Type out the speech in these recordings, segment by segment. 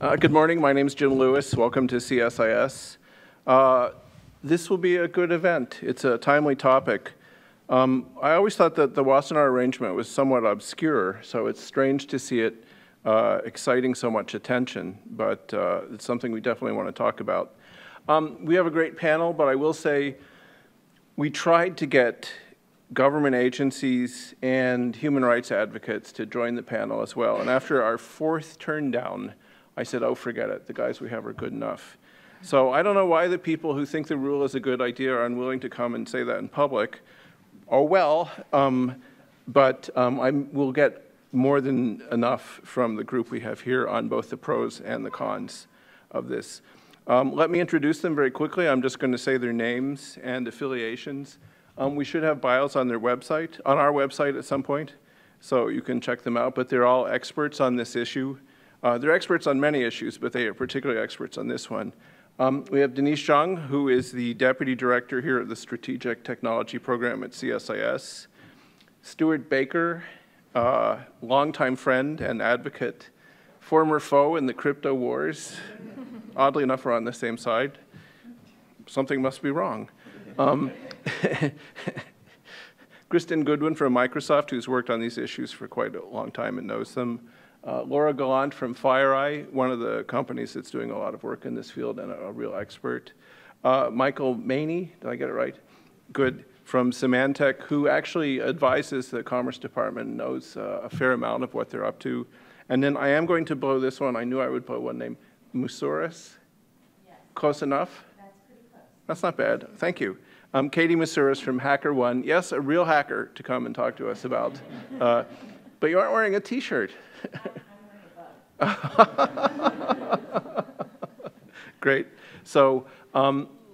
Good morning, my name is Jim Lewis. Welcome to CSIS. This will be a good event. It's a timely topic. I always thought that the Wassenaar arrangement was somewhat obscure, so it's strange to see it exciting so much attention, but it's something we definitely want to talk about. We have a great panel, but I will say we tried to get government agencies and human rights advocates to join the panel as well. And after our fourth turn down, I said, oh, forget it. The guys we have are good enough. So I don't know why the people who think the rule is a good idea are unwilling to come and say that in public. Oh, well, we'll get more than enough from the group we have here on both the pros and the cons of this. Let me introduce them very quickly. I'm just going to say their names and affiliations. We should have bios on their website, on our website at some point, so you can check them out. But they're all experts on this issue. They're experts on many issues, but they are particularly experts on this one. We have Denise Zheng, who is the Deputy Director here at the Strategic Technology Program at CSIS. Stuart Baker, longtime friend and advocate, former foe in the crypto wars. Oddly enough, we're on the same side. Something must be wrong. Cristin Goodwin from Microsoft, who's worked on these issues for quite a long time and knows them. Laura Galante from FireEye, one of the companies that's doing a lot of work in this field and a real expert. Michael Maney, did I get it right? Good, from Symantec, who actually advises the Commerce Department and knows a fair amount of what they're up to. And then I am going to blow this one. I knew I would blow one name. Moussouris? Yes. Close enough? That's pretty close. That's not bad. Thank you. Katie Moussouris from HackerOne. Yes, a real hacker to come and talk to us about. But you aren't wearing a T-shirt. I'm wearing a bug. Great. So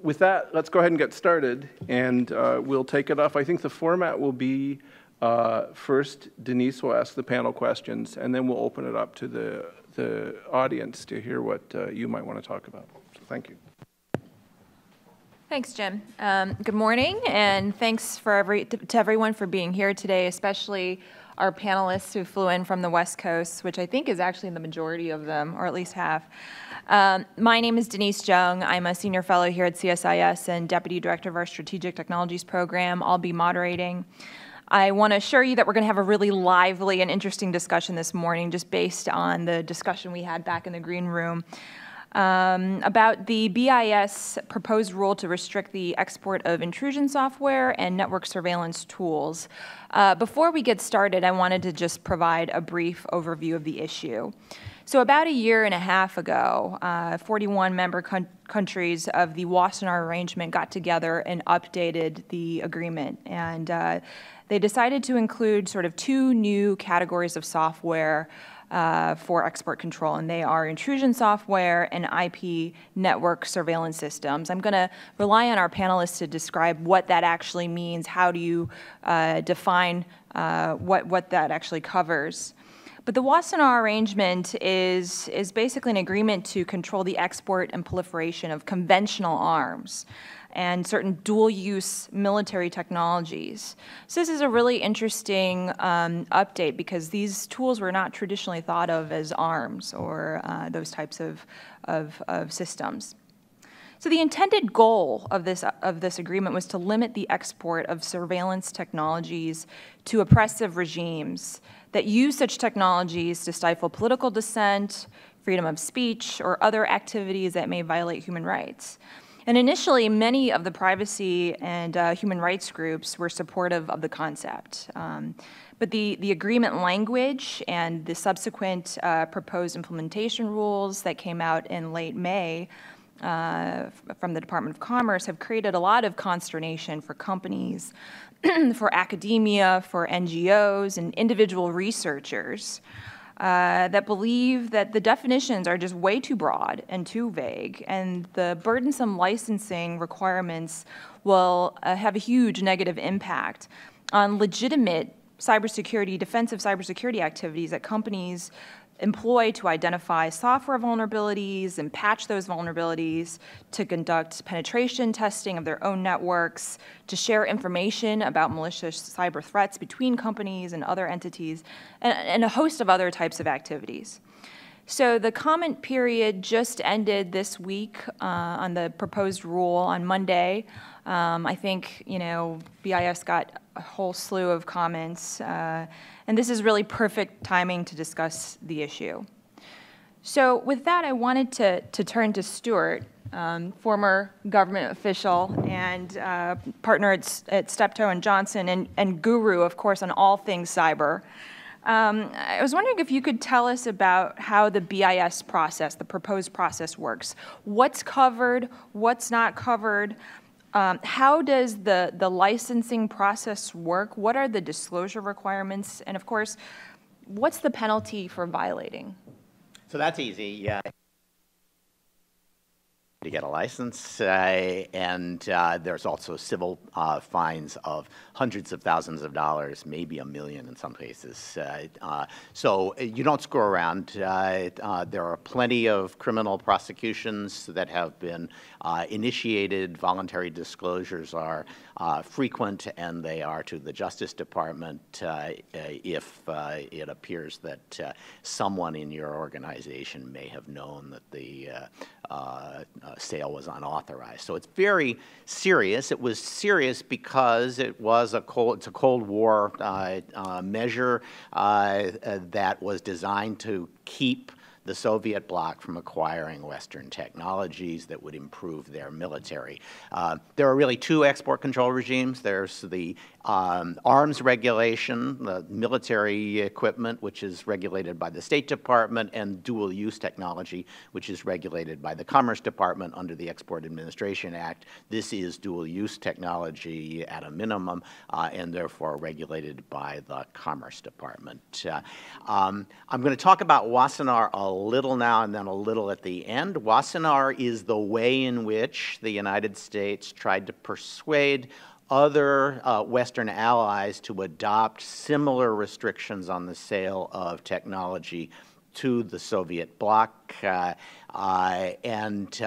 with that, let's go ahead and get started. And we'll take it off. I think the format will be first, Denise will ask the panel questions, and then we'll open it up to the audience to hear what you might want to talk about. So thank you. Thanks, Jim. Good morning, and thanks to everyone for being here today, especially our panelists who flew in from the West Coast, which I think is actually the majority of them, or at least half. My name is Denise Zheng. I'm a senior fellow here at CSIS and deputy director of our Strategic Technologies Program. I'll be moderating. I want to assure you that we're going to have a really lively and interesting discussion this morning, just based on the discussion we had back in the green room. About the BIS proposed rule to restrict the export of intrusion software and network surveillance tools. Before we get started, I wanted to just provide a brief overview of the issue. So about a year and a half ago, 41 member countries of the Wassenaar Arrangement got together and updated the agreement. And they decided to include sort of two new categories of software for export control, and they are intrusion software and IP network surveillance systems. I'm going to rely on our panelists to describe what that actually means. How do you define what that actually covers? But the Wassenaar Arrangement is basically an agreement to control the export and proliferation of conventional arms and certain dual-use military technologies. So this is a really interesting update because these tools were not traditionally thought of as arms or those types of systems. So the intended goal of this agreement was to limit the export of surveillance technologies to oppressive regimes that use such technologies to stifle political dissent, freedom of speech, or other activities that may violate human rights. And initially, many of the privacy and human rights groups were supportive of the concept. But the agreement language and the subsequent proposed implementation rules that came out in late May from the Department of Commerce have created a lot of consternation for companies, for academia, for NGOs, and individual researchers that believe that the definitions are just way too broad and too vague, and the burdensome licensing requirements will have a huge negative impact on legitimate cybersecurity, defensive cybersecurity activities that companies employ to identify software vulnerabilities and patch those vulnerabilities, to conduct penetration testing of their own networks, to share information about malicious cyber threats between companies and other entities, and a host of other types of activities. So the comment period just ended this week on the proposed rule on Monday. I think, you know, BIS got a whole slew of comments, and this is really perfect timing to discuss the issue. So with that, I wanted to turn to Stuart, former government official and partner at Steptoe & Johnson and guru, of course, on all things cyber. I was wondering if you could tell us about how the BIS process, the proposed process, works. What's covered? What's not covered? How does the licensing process work? What are the disclosure requirements? And of course, what's the penalty for violating? So that's easy. Yeah. To get a license, and there's also civil fines of hundreds of thousands of dollars, maybe $1 million in some cases. So you don't screw around. There are plenty of criminal prosecutions that have been initiated. Voluntary disclosures are frequent, and they are to the Justice Department if it appears that someone in your organization may have known that the sale was unauthorized. So it's very serious. It was serious because it was a Cold War measure that was designed to keep the Soviet bloc from acquiring Western technologies that would improve their military. There are really two export control regimes. There's the arms regulation, the military equipment, which is regulated by the State Department, and dual-use technology, which is regulated by the Commerce Department under the Export Administration Act. This is dual-use technology at a minimum, and therefore regulated by the Commerce Department. I'm going to talk about Wassenaar a little now and then a little at the end. Wassenaar is the way in which the United States tried to persuade other Western allies to adopt similar restrictions on the sale of technology to the Soviet bloc, and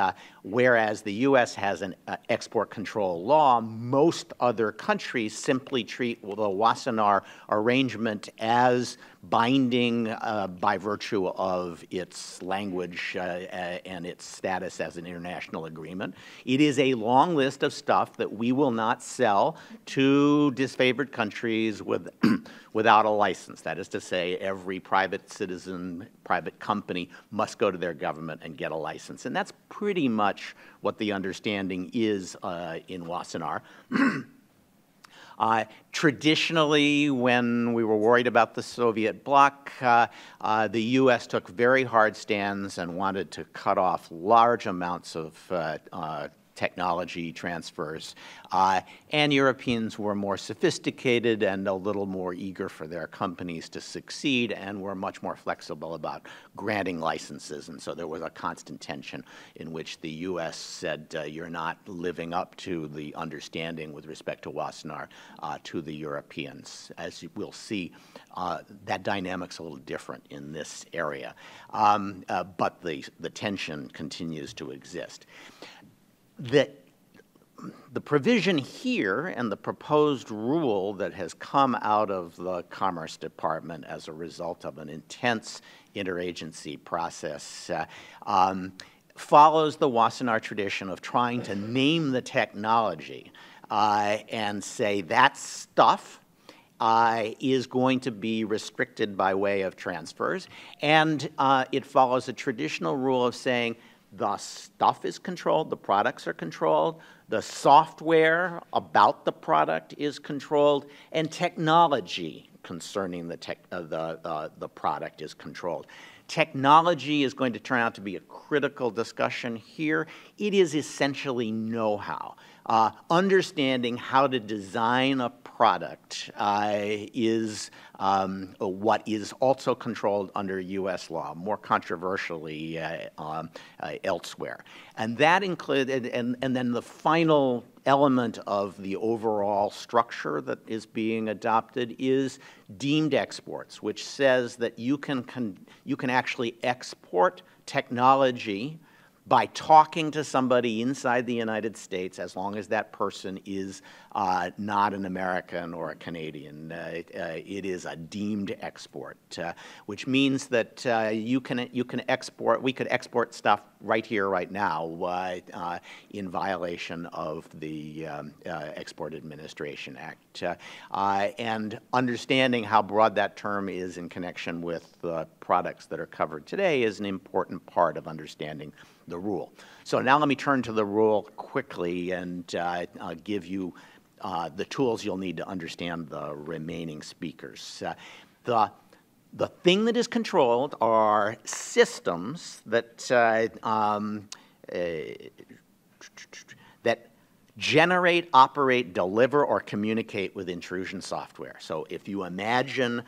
whereas the U.S. has an export control law, most other countries simply treat the Wassenaar arrangement as binding by virtue of its language and its status as an international agreement. It is a long list of stuff that we will not sell to disfavored countries without a license. That is to say, every private citizen, private company must go to their government and get a license. And that's pretty much what the understanding is in Wassenaar. Traditionally, when we were worried about the Soviet bloc, the U.S. took very hard stands and wanted to cut off large amounts of technology transfers, and Europeans were more sophisticated and a little more eager for their companies to succeed and were much more flexible about granting licenses. And so there was a constant tension in which the U.S. said, you're not living up to the understanding with respect to Wassenaar to the Europeans. As you will see, that dynamic's a little different in this area, but the tension continues to exist. The provision here and the proposed rule that has come out of the Commerce Department as a result of an intense interagency process follows the Wassenaar tradition of trying to name the technology and say that stuff is going to be restricted by way of transfers. And it follows a traditional rule of saying, the stuff is controlled, the products are controlled, the software about the product is controlled, and technology concerning the product is controlled. Technology is going to turn out to be a critical discussion here. It is essentially know-how. Understanding how to design a product is what is also controlled under U.S. law, more controversially elsewhere. And that included, and then the final element of the overall structure that is being adopted is deemed exports, which says that you can actually export technology by talking to somebody inside the United States as long as that person is not an American or a Canadian. It is a deemed export, which means that you can export. We could export stuff right here, right now, in violation of the Export Administration Act. And understanding how broad that term is in connection with products that are covered today is an important part of understanding the rule. So now let me turn to the rule quickly and give you the tools you'll need to understand the remaining speakers. The thing that is controlled are systems that that generate, operate, deliver, or communicate with intrusion software. So if you imagine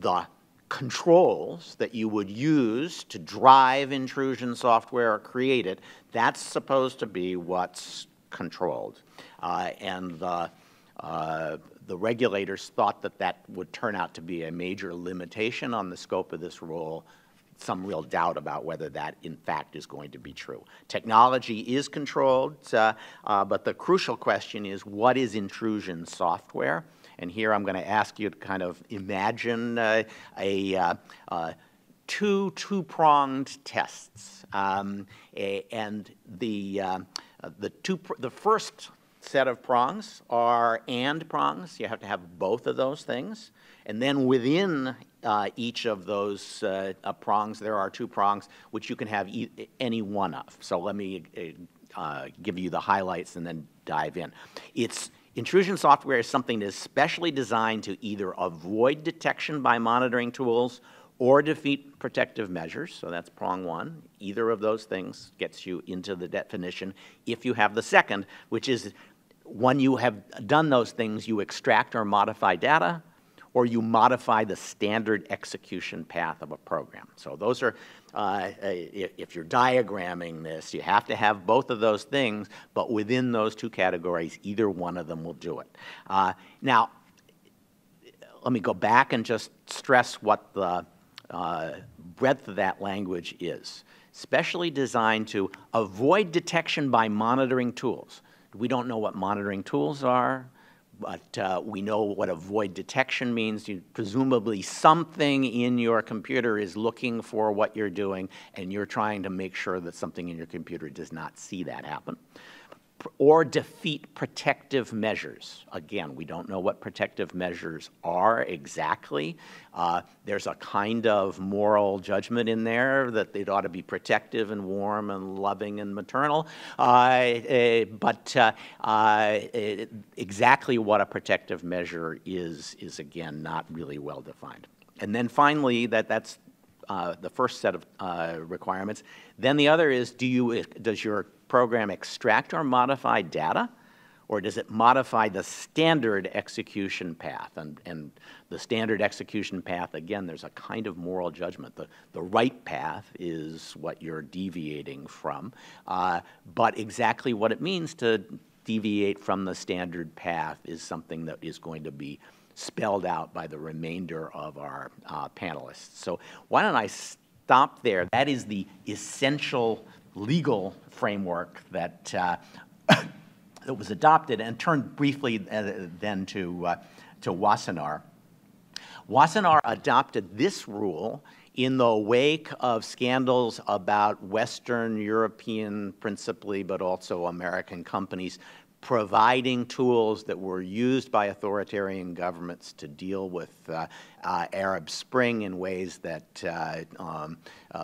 the controls that you would use to drive intrusion software or create it, that's supposed to be what's controlled. And the regulators thought that that would turn out to be a major limitation on the scope of this rule. Some real doubt about whether that, in fact, is going to be true. Technology is controlled, but the crucial question is, what is intrusion software? And here I'm going to ask you to kind of imagine two-pronged tests. And the first set of prongs are and prongs. You have to have both of those things. And then within each of those prongs, there are two prongs, which you can have any one of. So let me give you the highlights and then dive in. Intrusion software is something that is specially designed to either avoid detection by monitoring tools or defeat protective measures. So that's prong one. Either of those things gets you into the definition. If you have the second, which is when you have done those things, you extract or modify data, or you modify the standard execution path of a program. So those are, if you're diagramming this, you have to have both of those things, but within those two categories, either one of them will do it. Now, let me go back and just stress what the breadth of that language is. Specially designed to avoid detection by monitoring tools. We don't know what monitoring tools are, but we know what avoid detection means. Presumably something in your computer is looking for what you're doing, and you're trying to make sure that something in your computer does not see that happen. Or defeat protective measures. Again, we don't know what protective measures are exactly. There's a kind of moral judgment in there that it ought to be protective and warm and loving and maternal. Exactly what a protective measure is again not really well defined. And then finally, that's the first set of requirements. Then the other is, does your program extract or modify data, or does it modify the standard execution path? And the standard execution path, again, there's a kind of moral judgment. The right path is what you're deviating from, but exactly what it means to deviate from the standard path is something that is going to be spelled out by the remainder of our panelists. So why don't I stop there? That is the essential legal framework that that was adopted, and turned briefly then to Wassenaar. Wassenaar adopted this rule in the wake of scandals about Western European, principally, but also American companies providing tools that were used by authoritarian governments to deal with Arab Spring in ways that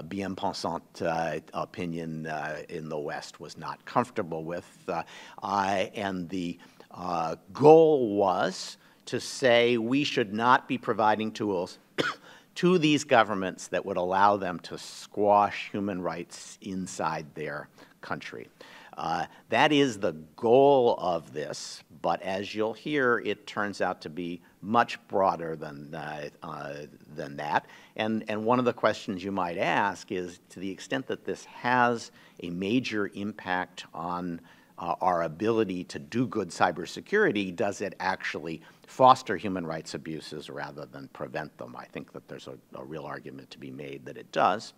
bien pensant opinion in the West was not comfortable with. And the goal was to say we should not be providing tools to these governments that would allow them to squash human rights inside their country. That is the goal of this, but as you'll hear, it turns out to be much broader than that. And one of the questions you might ask is, to the extent that this has a major impact on our ability to do good cybersecurity, does it actually foster human rights abuses rather than prevent them? I think that there's a real argument to be made that it does.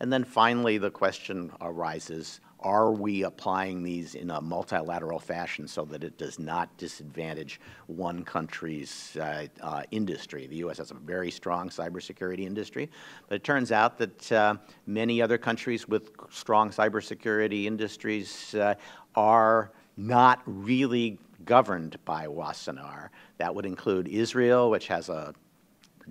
And then finally, the question arises, are we applying these in a multilateral fashion so that it does not disadvantage one country's industry? The U.S. has a very strong cybersecurity industry, but it turns out that many other countries with strong cybersecurity industries are not really governed by Wassenaar. That would include Israel, which has a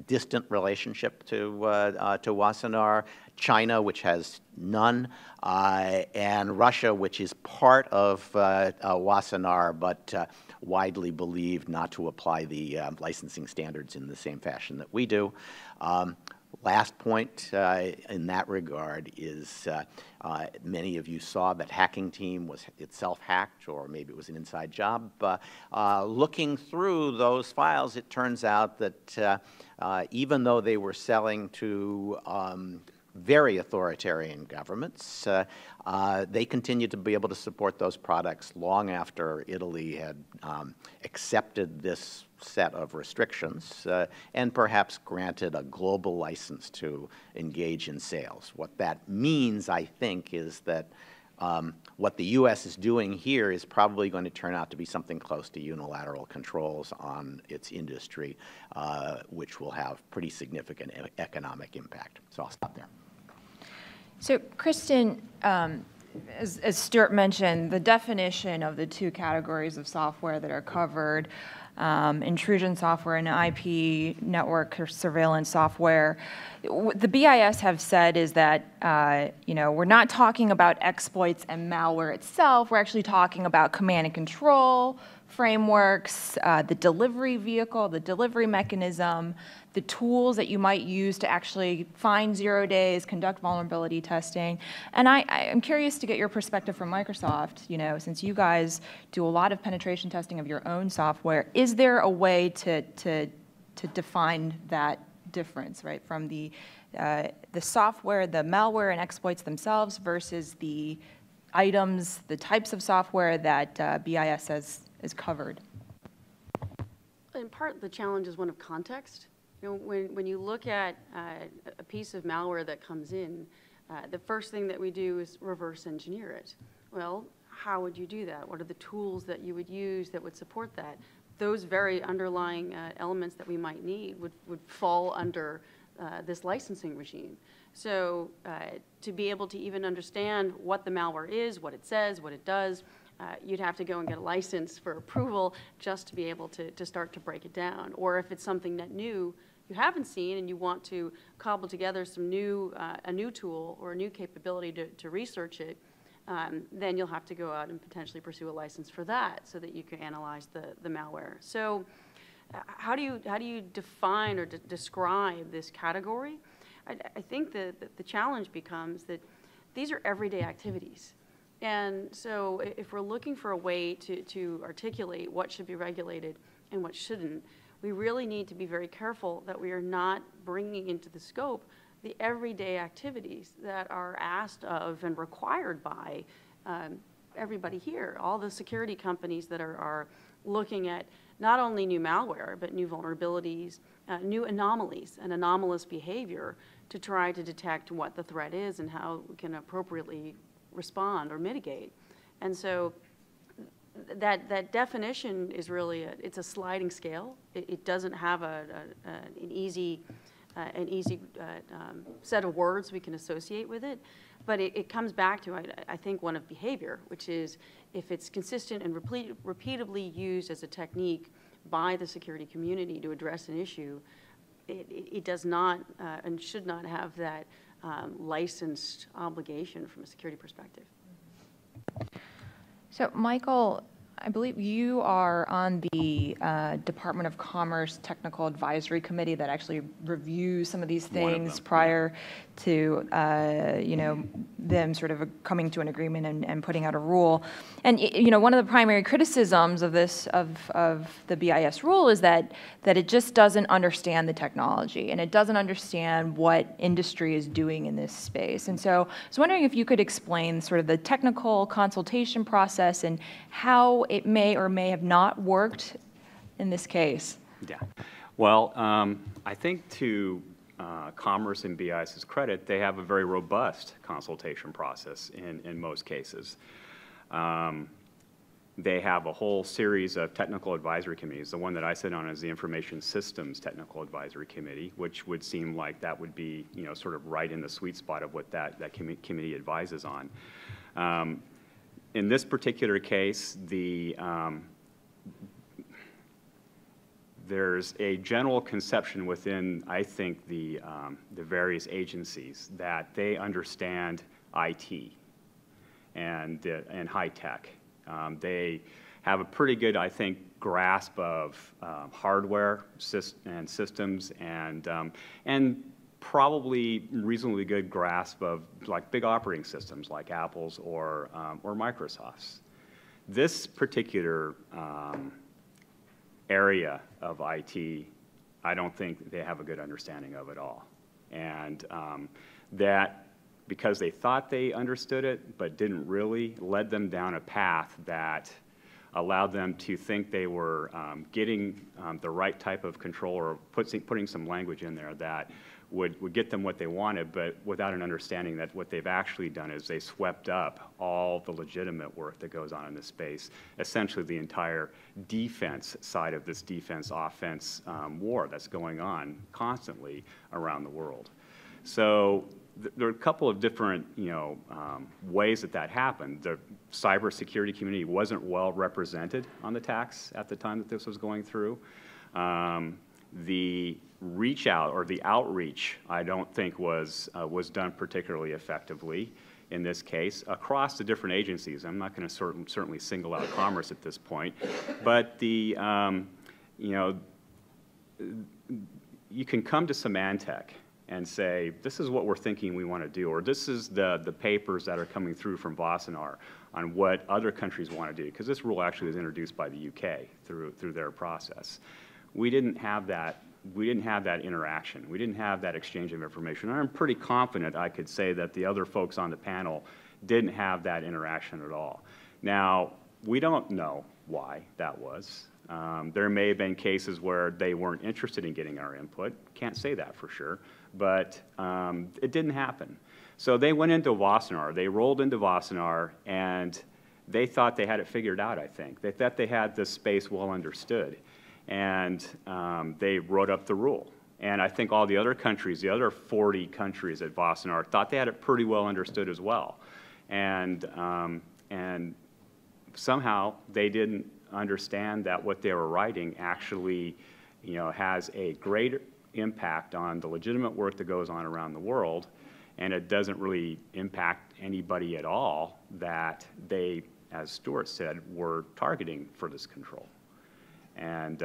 distant relationship to Wassenaar, China, which has none, and Russia, which is part of Wassenaar, but widely believed not to apply the licensing standards in the same fashion that we do. Last point in that regard is many of you saw that Hacking Team was itself hacked, or maybe it was an inside job. Looking through those files, it turns out that even though they were selling to very authoritarian governments, they continued to be able to support those products long after Italy had accepted this set of restrictions and perhaps granted a global license to engage in sales. What that means, I think, is that what the U.S. is doing here is probably going to turn out to be something close to unilateral controls on its industry, which will have pretty significant economic impact. So I'll stop there. So, Cristin, as Stuart mentioned, the definition of the two categories of software that are covered, intrusion software and IP network or surveillance software, the BIS have said is that you know, we're not talking about exploits and malware itself. We're actually talking about command and control frameworks, the delivery vehicle, the delivery mechanism, the tools that you might use to actually find 0 days, conduct vulnerability testing. And I'm curious to get your perspective from Microsoft, you know, since you guys do a lot of penetration testing of your own software, is there a way to define that difference, right, from the software, the malware and exploits themselves versus the items, the types of software that BIS says is covered? In part, the challenge is one of context. You know, when you look at a piece of malware that comes in, the first thing that we do is reverse engineer it. Well, how would you do that? What are the tools that you would use that would support that? Those very underlying elements that we might need would fall under this licensing regime. So to be able to even understand what the malware is, what it says, what it does, you'd have to go and get a license for approval just to be able to start to break it down. Or if it's something that new you haven't seen and you want to cobble together some new, a new tool or a new capability to research it, then you'll have to go out and potentially pursue a license for that so that you can analyze the malware. So how do you define or describe this category? I think the challenge becomes that these are everyday activities. And so if we're looking for a way to articulate what should be regulated and what shouldn't, we really need to be very careful that we are not bringing into the scope the everyday activities that are asked of and required by everybody here, all the security companies that are looking at not only new malware, but new vulnerabilities, new anomalies and anomalous behavior to try to detect what the threat is and how we can appropriately respond or mitigate. And so that definition is really, it's a sliding scale. It doesn't have an easy set of words we can associate with it. But it comes back to, I think, one of behavior, which is if it's consistent and repeatedly used as a technique by the security community to address an issue, it does not and should not have that licensed obligation from a security perspective. So, Michael, I believe you are on the Department of Commerce Technical Advisory Committee that actually reviews some of these things prior to you know, them sort of coming to an agreement and putting out a rule. And you know, one of the primary criticisms of this of the BIS rule is that it just doesn't understand the technology and it doesn't understand what industry is doing in this space. And so I was wondering if you could explain sort of the technical consultation process and how it may or may have not worked in this case. Yeah. Well, I think to Commerce and BIS's credit, they have a very robust consultation process in most cases. They have a whole series of technical advisory committees. The one that I sit on is the Information Systems Technical Advisory Committee, which would seem like that would be, you know, sort of right in the sweet spot of what that committee advises on. In this particular case, there's a general conception within, I think, the various agencies that they understand IT and high tech. They have a pretty good, I think, grasp of hardware and systems, and probably reasonably good grasp of like big operating systems like Apple's or Microsoft's. This particular area of IT, I don't think they have a good understanding of at all, and that, because they thought they understood it but didn't really, led them down a path that allowed them to think they were getting the right type of control or putting some language in there that would get them what they wanted, but without an understanding that what they've actually done is they swept up all the legitimate work that goes on in this space, essentially the entire defense side of this defense-offense war that's going on constantly around the world. So there are a couple of different, you know, ways that happened. The cybersecurity community wasn't well represented on the tax at the time that this was going through. The reach out or the outreach, I don't think was done particularly effectively in this case across the different agencies. I'm not going to certainly single out Commerce at this point, but the, you know, you can come to Symantec and say, this is what we're thinking we want to do, or this is the papers that are coming through from Wassenaar on what other countries want to do, because this rule actually was introduced by the UK through their process. We didn't have that. We didn't have that interaction. We didn't have that exchange of information. I'm pretty confident I could say that the other folks on the panel didn't have that interaction at all. Now, we don't know why that was. There may have been cases where they weren't interested in getting our input. Can't say that for sure, but it didn't happen. So they went into Wassenaar. They rolled into Wassenaar, and they thought they had it figured out, I think. They thought they had this space well understood, and they wrote up the rule. And I think all the other countries, the other 40 countries at Wassenaar, thought they had it pretty well understood as well. And somehow they didn't understand that what they were writing actually, you know, has a greater impact on the legitimate work that goes on around the world, and it doesn't really impact anybody at all that they, as Stuart said, were targeting for this control. And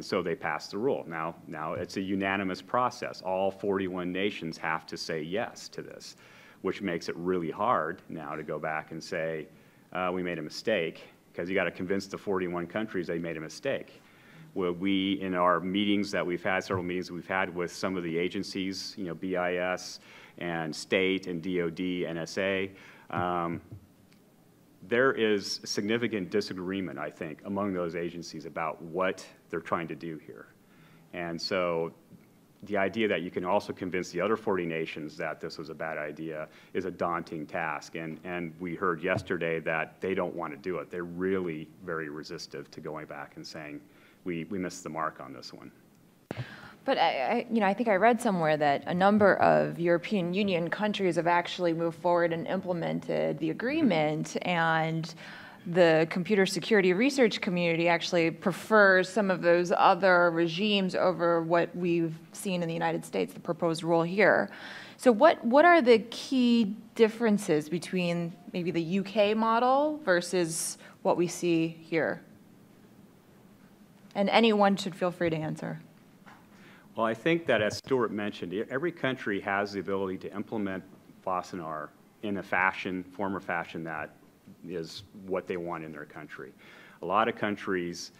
so they passed the rule. Now it's a unanimous process. All 41 nations have to say yes to this, which makes it really hard now to go back and say, we made a mistake, because you got to convince the 41 countries they made a mistake. Well, we, in our meetings that we've had, several meetings we've had with some of the agencies, you know, BIS and State and DoD, NSA, there is significant disagreement, I think, among those agencies about what they're trying to do here. And so the idea that you can also convince the other 40 nations that this was a bad idea is a daunting task. And we heard yesterday that they don't want to do it. They're really very resistive to going back and saying, we missed the mark on this one. But you know, I think I read somewhere that a number of European Union countries have actually moved forward and implemented the agreement, and the computer security research community actually prefers some of those other regimes over what we've seen in the United States, the proposed rule here. So what are the key differences between maybe the UK model versus what we see here? And anyone should feel free to answer. Well, I think that, as Stuart mentioned, every country has the ability to implement Wassenaar in a form or fashion that is what they want in their country. A lot of countries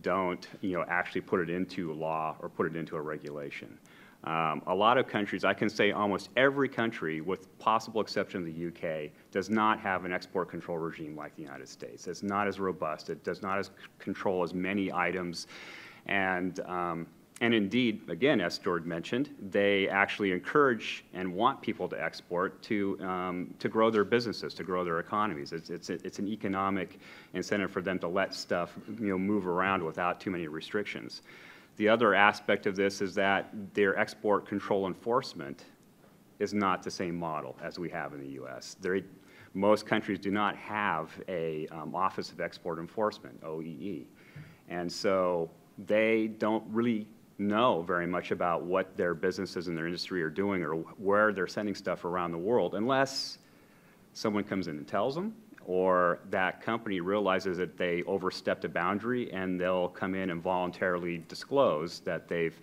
don't, you know, actually put it into law or put it into a regulation. A lot of countries, I can say almost every country, with possible exception of the UK, does not have an export control regime like the United States. It's not as robust. It does not control as many items, and And indeed, again, as Stuart mentioned, they actually encourage and want people to export to grow their businesses, to grow their economies. It's an economic incentive for them to let stuff, you know, move around without too many restrictions. The other aspect of this is that their export control enforcement is not the same model as we have in the U.S. Most countries do not have a Office of Export Enforcement, OEE, and so they don't really know very much about what their businesses and their industry are doing or where they're sending stuff around the world, unless someone comes in and tells them, or that company realizes that they overstepped a boundary and they'll come in and voluntarily disclose that they've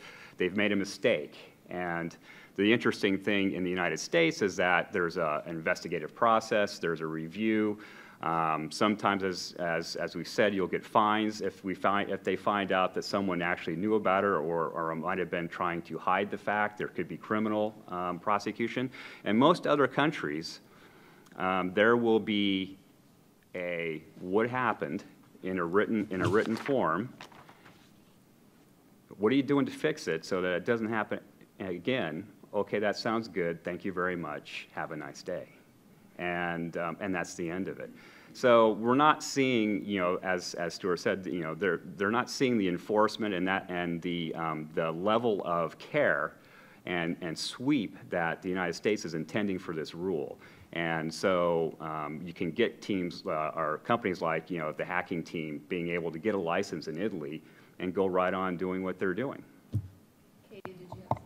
made a mistake. And the interesting thing in the United States is that there's an investigative process, there's a review. Sometimes, as we said, you'll get fines if they find out that someone actually knew about it or might have been trying to hide the fact. There could be criminal prosecution. In most other countries, there will be a what happened in a written form. What are you doing to fix it so that it doesn't happen again? Okay, that sounds good. Thank you very much. Have a nice day. And that's the end of it. So we're not seeing, you know, as Stuart said, you know, they're not seeing the enforcement and the level of care and sweep that the United States is intending for this rule. And so you can get teams or companies like, you know, the hacking team being able to get a license in Italy and go right on doing what they're doing. Katie, did you have something?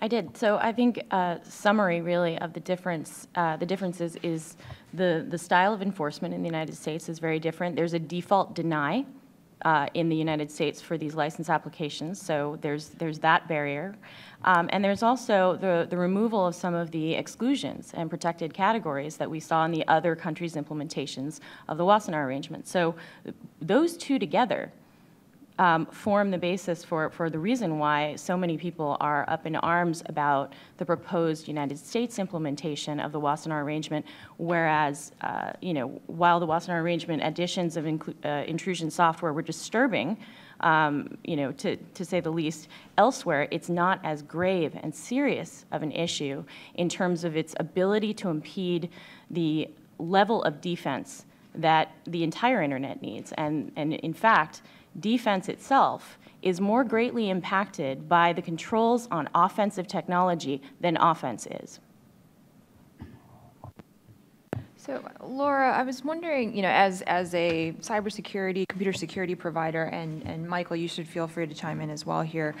I did. So I think summary really of the differences is the style of enforcement in the United States is very different. There's a default deny in the United States for these license applications, so there's that barrier. And there's also the removal of some of the exclusions and protected categories that we saw in the other countries' implementations of the Wassenaar arrangement. So those two together form the basis for the reason why so many people are up in arms about the proposed United States implementation of the Wassenaar arrangement, whereas, you know, while the Wassenaar arrangement additions of intrusion software were disturbing, you know, to say the least, elsewhere, it's not as grave and serious of an issue in terms of its ability to impede the level of defense that the entire internet needs. And in fact, defense itself is more greatly impacted by the controls on offensive technology than offense is. So, Laura, I was wondering, you know, as a cybersecurity, computer security provider, and Michael, you should feel free to chime in as well here,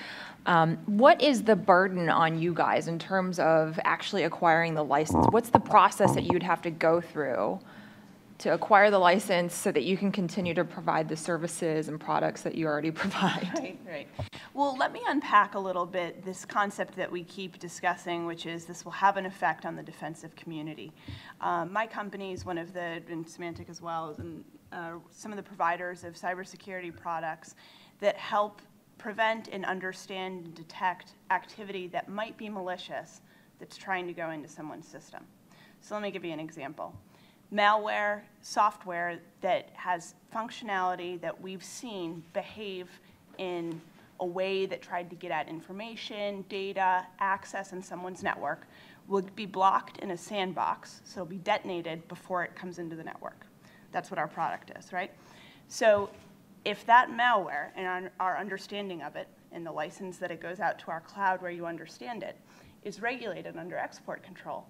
what is the burden on you guys in terms of actually acquiring the license? What's the process that you'd have to go through to acquire the license so that you can continue to provide the services and products that you already provide? Right, right. Well, let me unpack a little bit this concept that we keep discussing, which is this will have an effect on the defensive community. My company is one of the, and Symantec as well, is some of the providers of cybersecurity products that help prevent and understand and detect activity that might be malicious that's trying to go into someone's system. So let me give you an example. Malware, software that has functionality that we've seen behave in a way that tried to get at information, data, access in someone's network, will be blocked in a sandbox, so it'll be detonated before it comes into the network. That's what our product is, right? So if that malware and our understanding of it and the license that it goes out to our cloud where you understand it is regulated under export control,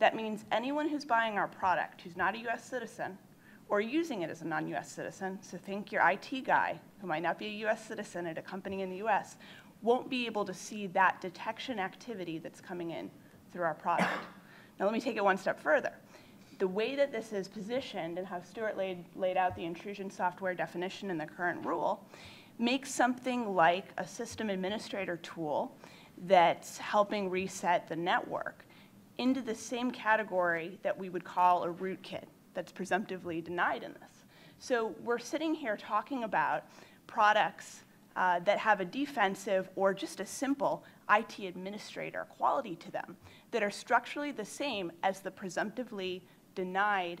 that means anyone who's buying our product who's not a U.S. citizen or using it as a non-U.S. citizen, so think your IT guy who might not be a U.S. citizen at a company in the U.S., won't be able to see that detection activity that's coming in through our product. Now, let me take it one step further. The way that this is positioned and how Stuart laid out the intrusion software definition in the current rule makes something like a system administrator tool that's helping reset the network into the same category that we would call a rootkit that's presumptively denied in this. So we're sitting here talking about products that have a defensive or just a simple IT administrator quality to them that are structurally the same as the presumptively denied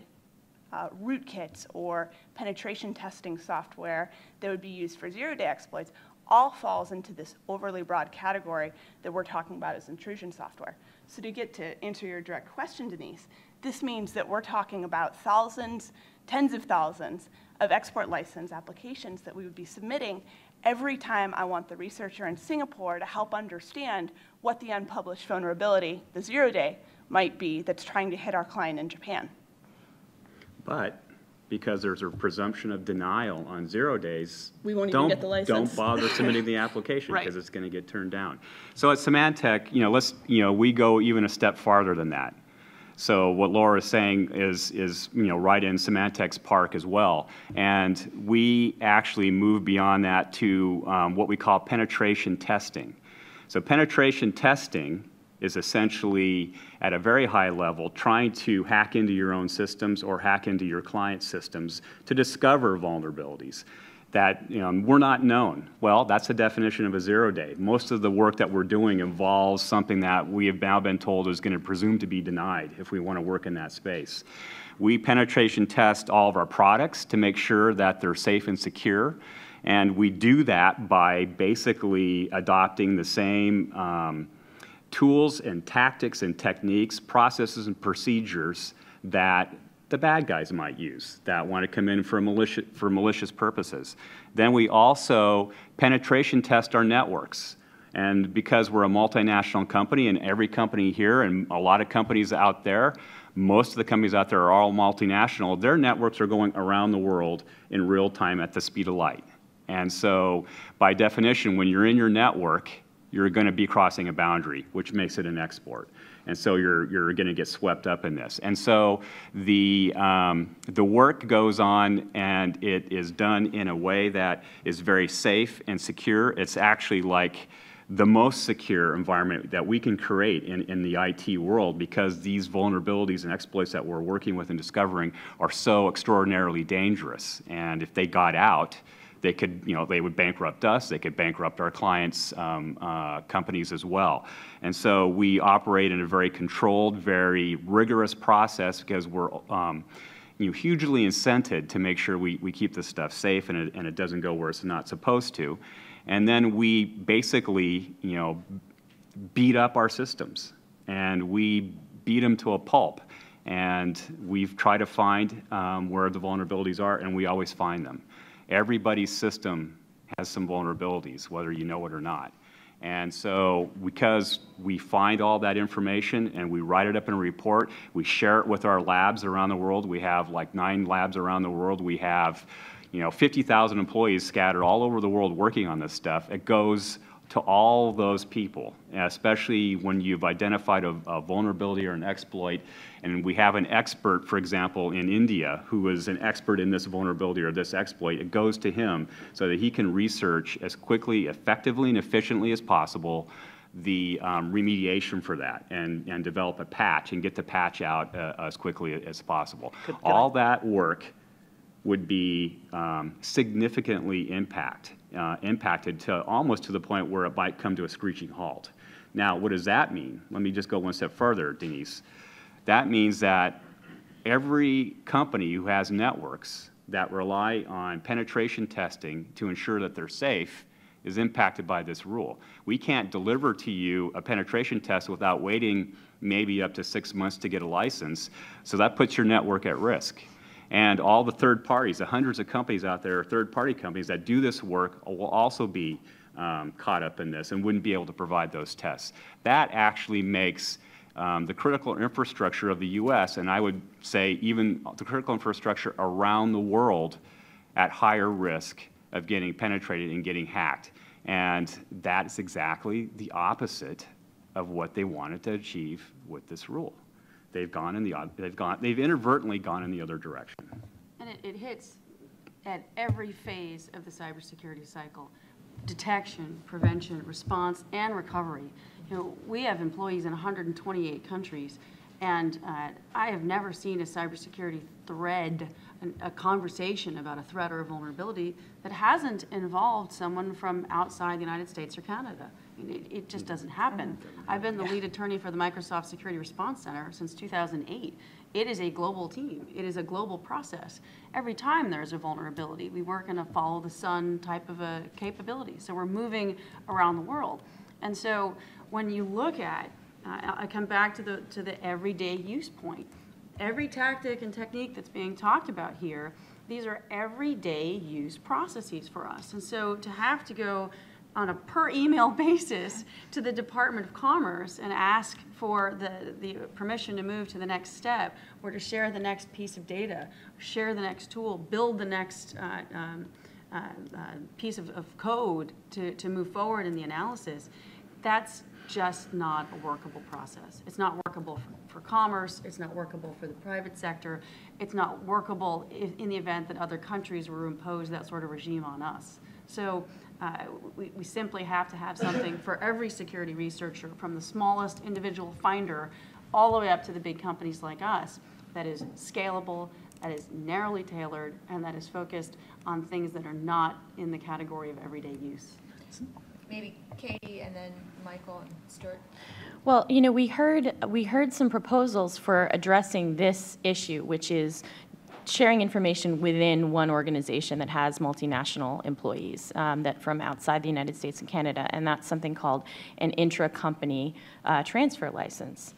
rootkits or penetration testing software that would be used for zero-day exploits. all falls into this overly broad category that we're talking about as intrusion software. So to get to answer your direct question, Denise, this means that we're talking about thousands, tens of thousands of export license applications that we would be submitting every time I want the researcher in Singapore to help understand what the unpublished vulnerability, the zero-day, might be that's trying to hit our client in Japan. But because there's a presumption of denial on 0 days, we won't even get the license. Don't bother submitting the application because it's going to get turned down. So at Symantec, we go even a step farther than that. So what Laura is saying is right in Symantec's park as well, and we actually move beyond that to what we call penetration testing. So penetration testing is essentially, at a very high level, trying to hack into your own systems or hack into your client systems to discover vulnerabilities that were not known. Well, that's the definition of a 0 day. Most of the work that we're doing involves something that we have now been told is going to presume to be denied if we want to work in that space. We penetration test all of our products to make sure that they're safe and secure. And we do that by basically adopting the same tools and tactics and techniques, processes and procedures that the bad guys might use that want to come in for malicious purposes. Then we also penetration test our networks. And because we're a multinational company, and every company here and a lot of companies out there, most of the companies out there are all multinational, their networks are going around the world in real time at the speed of light. And so by definition, when you're in your network, you're going to be crossing a boundary, which makes it an export. And so you're going to get swept up in this. And so the work goes on, and it is done in a way that is very safe and secure. It's actually like the most secure environment that we can create in the IT world, because these vulnerabilities and exploits that we're working with and discovering are so extraordinarily dangerous. And if they got out, they could, they would bankrupt us. They could bankrupt our clients' companies as well. And so we operate in a very controlled, very rigorous process, because we're hugely incented to make sure we keep this stuff safe and it doesn't go where it's not supposed to. And then we basically, beat up our systems, and we beat them to a pulp. And we've tried to find where the vulnerabilities are, and we always find them. Everybody's system has some vulnerabilities, whether you know it or not. And so because we find all that information and we write it up in a report, we share it with our labs around the world. We have like 9 labs around the world. We have 50,000 employees scattered all over the world working on this stuff. It goes to all those people, especially when you've identified a vulnerability or an exploit, and we have an expert, for example, in India who is an expert in this vulnerability or this exploit. It goes to him so that he can research as quickly, effectively, and efficiently as possible the remediation for that, and develop a patch and get the patch out as quickly as possible. All that work would be significantly impacted to the point where it might come to a screeching halt. Now, what does that mean? Let me just go one step further, Denise. That means that every company who has networks that rely on penetration testing to ensure that they're safe is impacted by this rule. We can't deliver to you a penetration test without waiting maybe up to 6 months to get a license, so that puts your network at risk. And all the third parties, the hundreds of companies out there, third-party companies that do this work, will also be caught up in this and wouldn't be able to provide those tests. That actually makes the critical infrastructure of the U.S., and I would say even the critical infrastructure around the world, at higher risk of getting penetrated and getting hacked. And that's exactly the opposite of what they wanted to achieve with this rule. They've inadvertently gone in the other direction. And it hits at every phase of the cybersecurity cycle: detection, prevention, response, and recovery. We have employees in 128 countries, and I have never seen a cybersecurity thread, a conversation about a threat or a vulnerability that hasn't involved someone from outside the United States or Canada. I mean, it just doesn't happen. I've been the lead attorney for the Microsoft Security Response Center since 2008, it is a global team. It is a global process. Every time there's a vulnerability, we work in a follow the sun type of a capability. So we're moving around the world. And so when you look at, I come back to the everyday use point. Every tactic and technique that's being talked about here, these are everyday use processes for us. And so to have to go on a per email basis to the Department of Commerce and ask for the permission to move to the next step, or to share the next piece of data, share the next tool, build the next piece of code to move forward in the analysis, that's just not a workable process. It's not workable for commerce, it's not workable for the private sector, it's not workable in the event that other countries were to impose that sort of regime on us. So we simply have to have something for every security researcher, from the smallest individual finder all the way up to the big companies like us, that is scalable, that is narrowly tailored, and that is focused on things that are not in the category of everyday use. Maybe Katie and then Michael and Stuart. Well, you know, we heard some proposals for addressing this issue, which is sharing information within one organization that has multinational employees that from outside the United States and Canada, and that's something called an intra-company transfer license.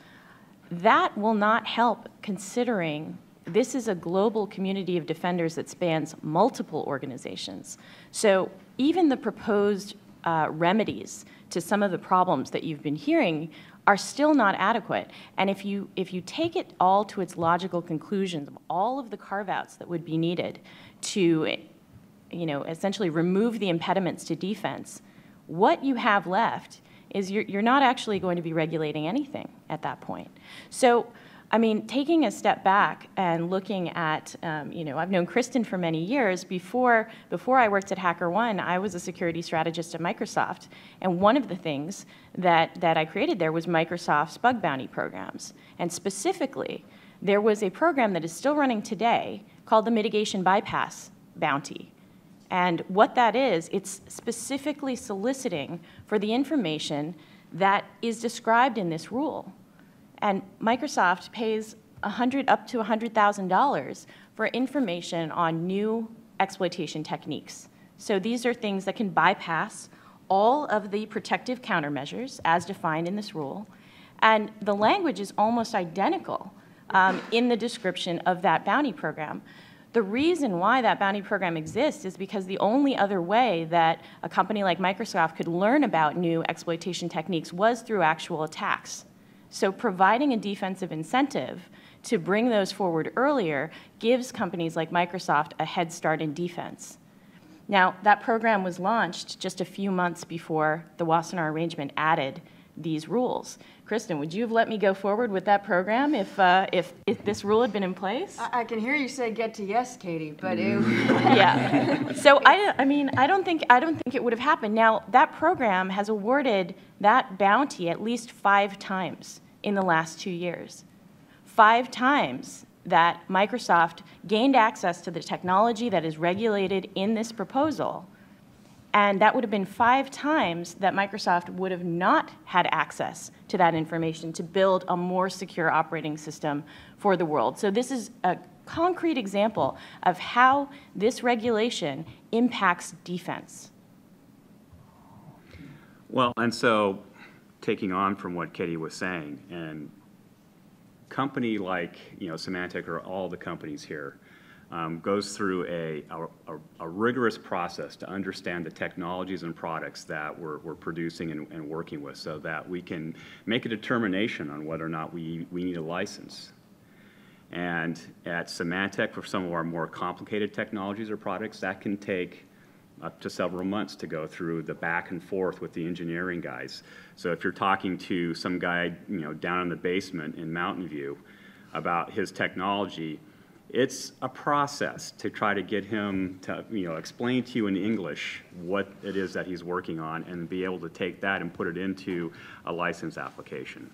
That will not help, considering this is a global community of defenders that spans multiple organizations. So even the proposed remedies to some of the problems that you've been hearing are still not adequate. And if you take it all to its logical conclusions of all of the carve-outs that would be needed to, you know, essentially remove the impediments to defense, what you have left is you're not actually going to be regulating anything at that point. So, I mean, taking a step back and looking at, you know, I've known Cristin for many years. Before I worked at HackerOne, I was a security strategist at Microsoft. And one of the things that I created there was Microsoft's bug bounty programs. And specifically, there was a program that is still running today called the Mitigation Bypass Bounty. And what that is, it's specifically soliciting for the information that is described in this rule. And Microsoft pays up to $100,000 for information on new exploitation techniques. So these are things that can bypass all of the protective countermeasures as defined in this rule. And the language is almost identical in the description of that bounty program. The reason why that bounty program exists is because the only other way that a company like Microsoft could learn about new exploitation techniques was through actual attacks. So providing a defensive incentive to bring those forward earlier gives companies like Microsoft a head start in defense. Now, that program was launched just a few months before the Wassenaar arrangement added these rules. Cristin, would you have let me go forward with that program if this rule had been in place? I can hear you say get to yes, Katie, but ew. Yeah. So I mean, I don't think it would have happened. Now, that program has awarded that bounty at least 5 times in the last 2 years. 5 times that Microsoft gained access to the technology that is regulated in this proposal. And that would have been 5 times that Microsoft would have not had access to that information to build a more secure operating system for the world. So this is a concrete example of how this regulation impacts defense. Well, and so taking on from what Katie was saying, and company like, you know, Symantec or all the companies here, goes through a rigorous process to understand the technologies and products that we're producing and working with, so that we can make a determination on whether or not we need a license. And at Symantec, for some of our more complicated technologies or products, that can take up to several months to go through the back and forth with the engineering guys. So if you're talking to some guy, you know, down in the basement in Mountain View about his technology, it's a process to try to get him to, you know, explain to you in English what it is that he's working on, and be able to take that and put it into a license application.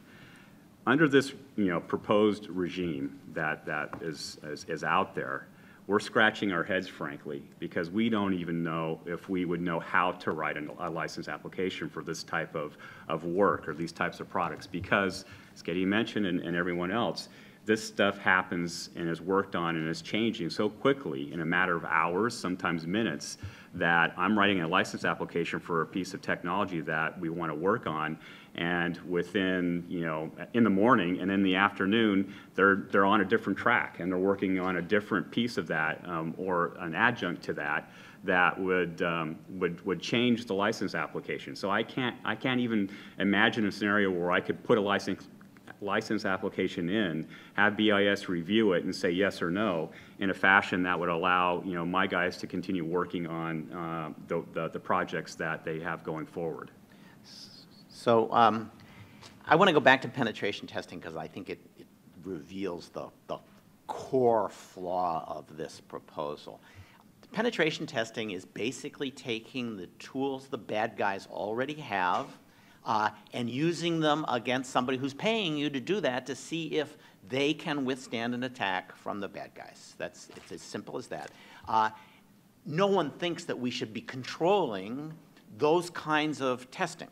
Under this, you know, proposed regime that is out there, we're scratching our heads, frankly, because we don't even know if we would know how to write a license application for this type of work or these types of products, because, as Katie mentioned and everyone else, this stuff happens and is worked on and is changing so quickly in a matter of hours, sometimes minutes, that I'm writing a license application for a piece of technology that we want to work on, and within, you know, in the morning and in the afternoon, they're on a different track and they're working on a different piece of that, or an adjunct to that, that would change the license application. So I can't even imagine a scenario where I could put a license application in, have BIS review it and say yes or no in a fashion that would allow, you know, my guys to continue working on the projects that they have going forward. So I want to go back to penetration testing because I think it reveals the core flaw of this proposal. Penetration testing is basically taking the tools the bad guys already have and using them against somebody who's paying you to do that to see if they can withstand an attack from the bad guys. It's as simple as that. No one thinks that we should be controlling those kinds of testing.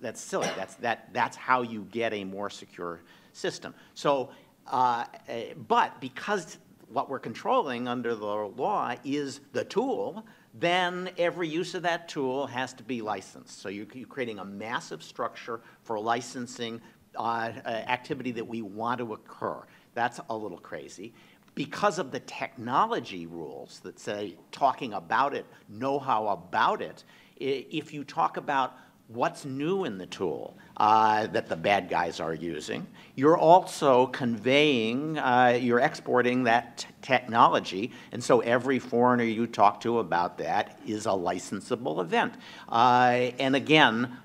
That's silly. That's how you get a more secure system. So, but because what we're controlling under the law is the tool, then every use of that tool has to be licensed. So you're creating a massive structure for licensing activity that we want to occur. That's a little crazy. Because of the technology rules that say talking about it, know-how about it, if you talk about what's new in the tool that the bad guys are using, you're also conveying, you're exporting that technology, and so every foreigner you talk to about that is a licensable event. And again,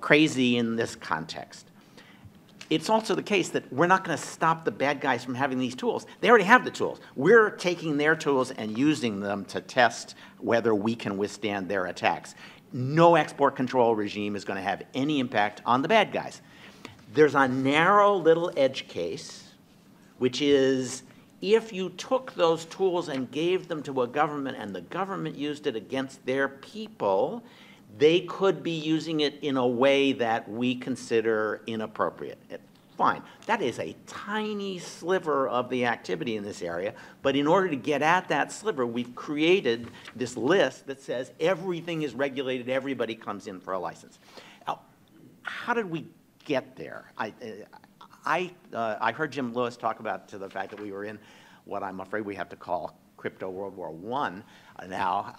crazy in this context. It's also the case that we're not going to stop the bad guys from having these tools. They already have the tools. We're taking their tools and using them to test whether we can withstand their attacks. No export control regime is going to have any impact on the bad guys. There's a narrow little edge case, which is if you took those tools and gave them to a government and the government used it against their people, they could be using it in a way that we consider inappropriate. Fine. That is a tiny sliver of the activity in this area, but in order to get at that sliver, we've created this list that says everything is regulated, everybody comes in for a license. Now, how did we get there? I heard Jim Lewis talk about the fact that we were in what I'm afraid we have to call crypto World War I now,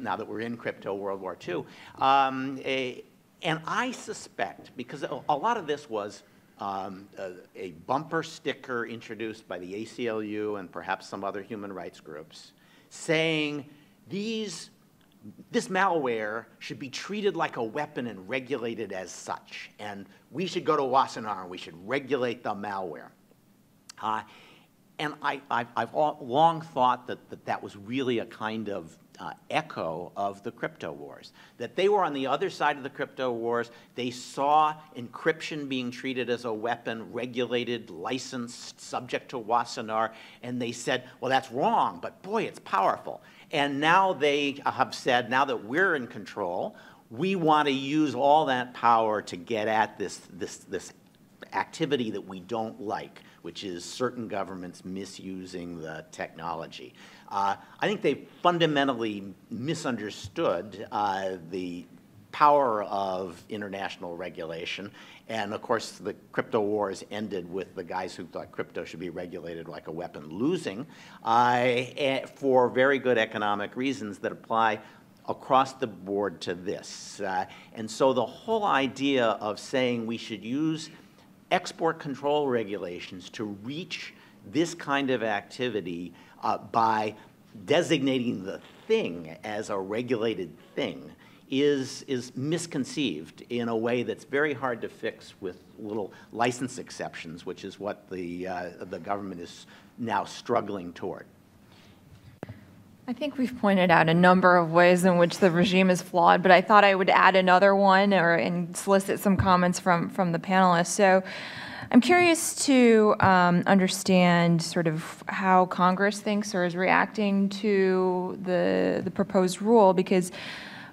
now that we're in crypto World War II. And I suspect, because a lot of this was a bumper sticker introduced by the ACLU and perhaps some other human rights groups saying this malware should be treated like a weapon and regulated as such, and we should go to Wassenaar and we should regulate the malware. And I've long thought that was really a kind of echo of the crypto wars, that they were on the other side of the crypto wars. They saw encryption being treated as a weapon, regulated, licensed, subject to Wassenaar, and they said, well, that's wrong, but boy, it's powerful. And now they have said, now that we're in control, we want to use all that power to get at this activity that we don't like, which is certain governments misusing the technology. I think they fundamentally misunderstood the power of international regulation. And of course, the crypto wars ended with the guys who thought crypto should be regulated like a weapon losing for very good economic reasons that apply across the board to this. And so the whole idea of saying we should use export control regulations to reach this kind of activity by designating the thing as a regulated thing is misconceived in a way that's very hard to fix with little license exceptions, which is what the government is now struggling toward. I think we've pointed out a number of ways in which the regime is flawed, but I thought I would add another one and solicit some comments from the panelists. So I'm curious to understand sort of how Congress thinks or is reacting to the proposed rule, because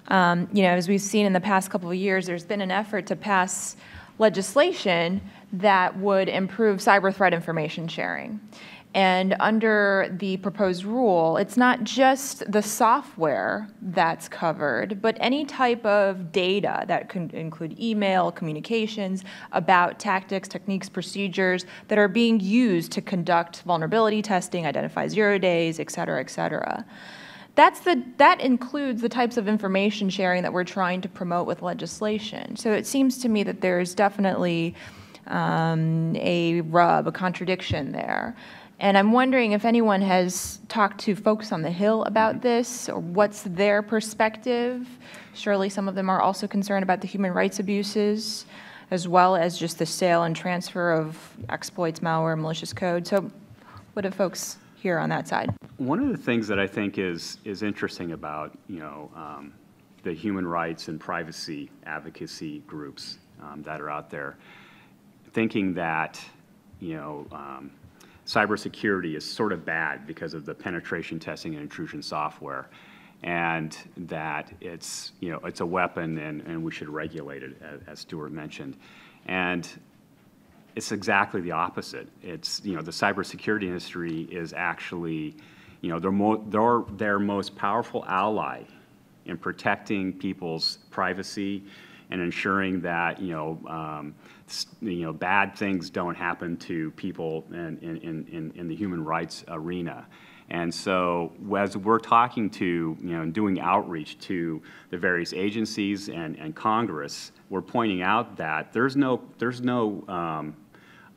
you know, as we've seen in the past couple of years, there's been an effort to pass legislation that would improve cyber threat information sharing. And under the proposed rule, it's not just the software that's covered, but any type of data that can include email, communications about tactics, techniques, procedures that are being used to conduct vulnerability testing, identify 0 days, et cetera, et cetera. That includes the types of information sharing that we're trying to promote with legislation. So it seems to me that there's definitely a rub, a contradiction there. And I'm wondering if anyone has talked to folks on the Hill about this, or what's their perspective. Surely some of them are also concerned about the human rights abuses, as well as just the sale and transfer of exploits, malware, malicious code. So what do folks hear on that side? One of the things that I think is interesting about the human rights and privacy advocacy groups that are out there, thinking that cybersecurity is sort of bad because of the penetration testing and intrusion software, and that it's it's a weapon and we should regulate it, as Stuart mentioned, and it's exactly the opposite. It's the cybersecurity industry is actually their most powerful ally in protecting people's privacy and ensuring that bad things don't happen to people in the human rights arena. And so as we're talking to and doing outreach to the various agencies and Congress, we're pointing out that there's no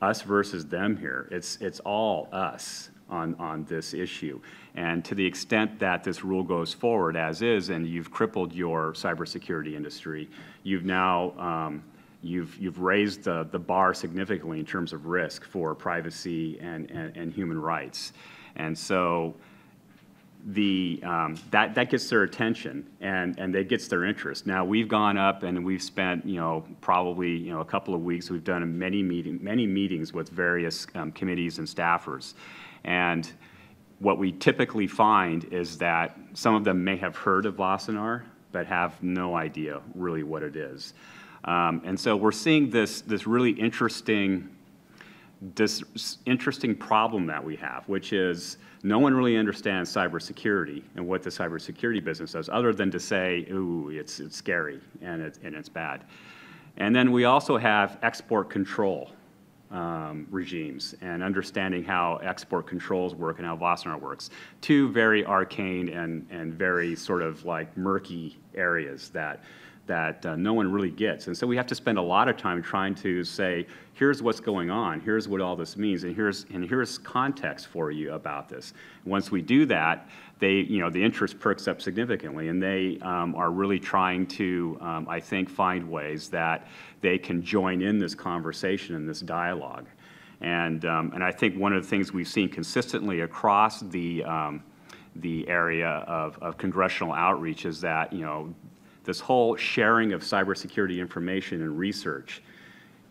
us versus them here. It's all us on this issue. And to the extent that this rule goes forward as is, and you've crippled your cybersecurity industry, you've now you've raised the bar significantly in terms of risk for privacy and human rights. And so that gets their attention and that gets their interest. Now we've gone up and we've spent probably a couple of weeks. We've done many meetings with various committees and staffers, and what we typically find is that some of them may have heard of Wassenaar but have no idea really what it is. And so we're seeing this really interesting problem that we have, which is no one really understands cybersecurity and what the cybersecurity business does, other than to say, ooh, it's scary and it's bad. And then we also have export control regimes and understanding how export controls work and how Wassenaar works. Two very arcane and very sort of like murky areas that no one really gets. And so we have to spend a lot of time trying to say, here's what's going on, here's what all this means, and here's context for you about this. Once we do that, the interest perks up significantly, and they are really trying to, I think, find ways that they can join in this conversation and this dialogue. And I think one of the things we've seen consistently across the area of congressional outreach is that, this whole sharing of cybersecurity information and research,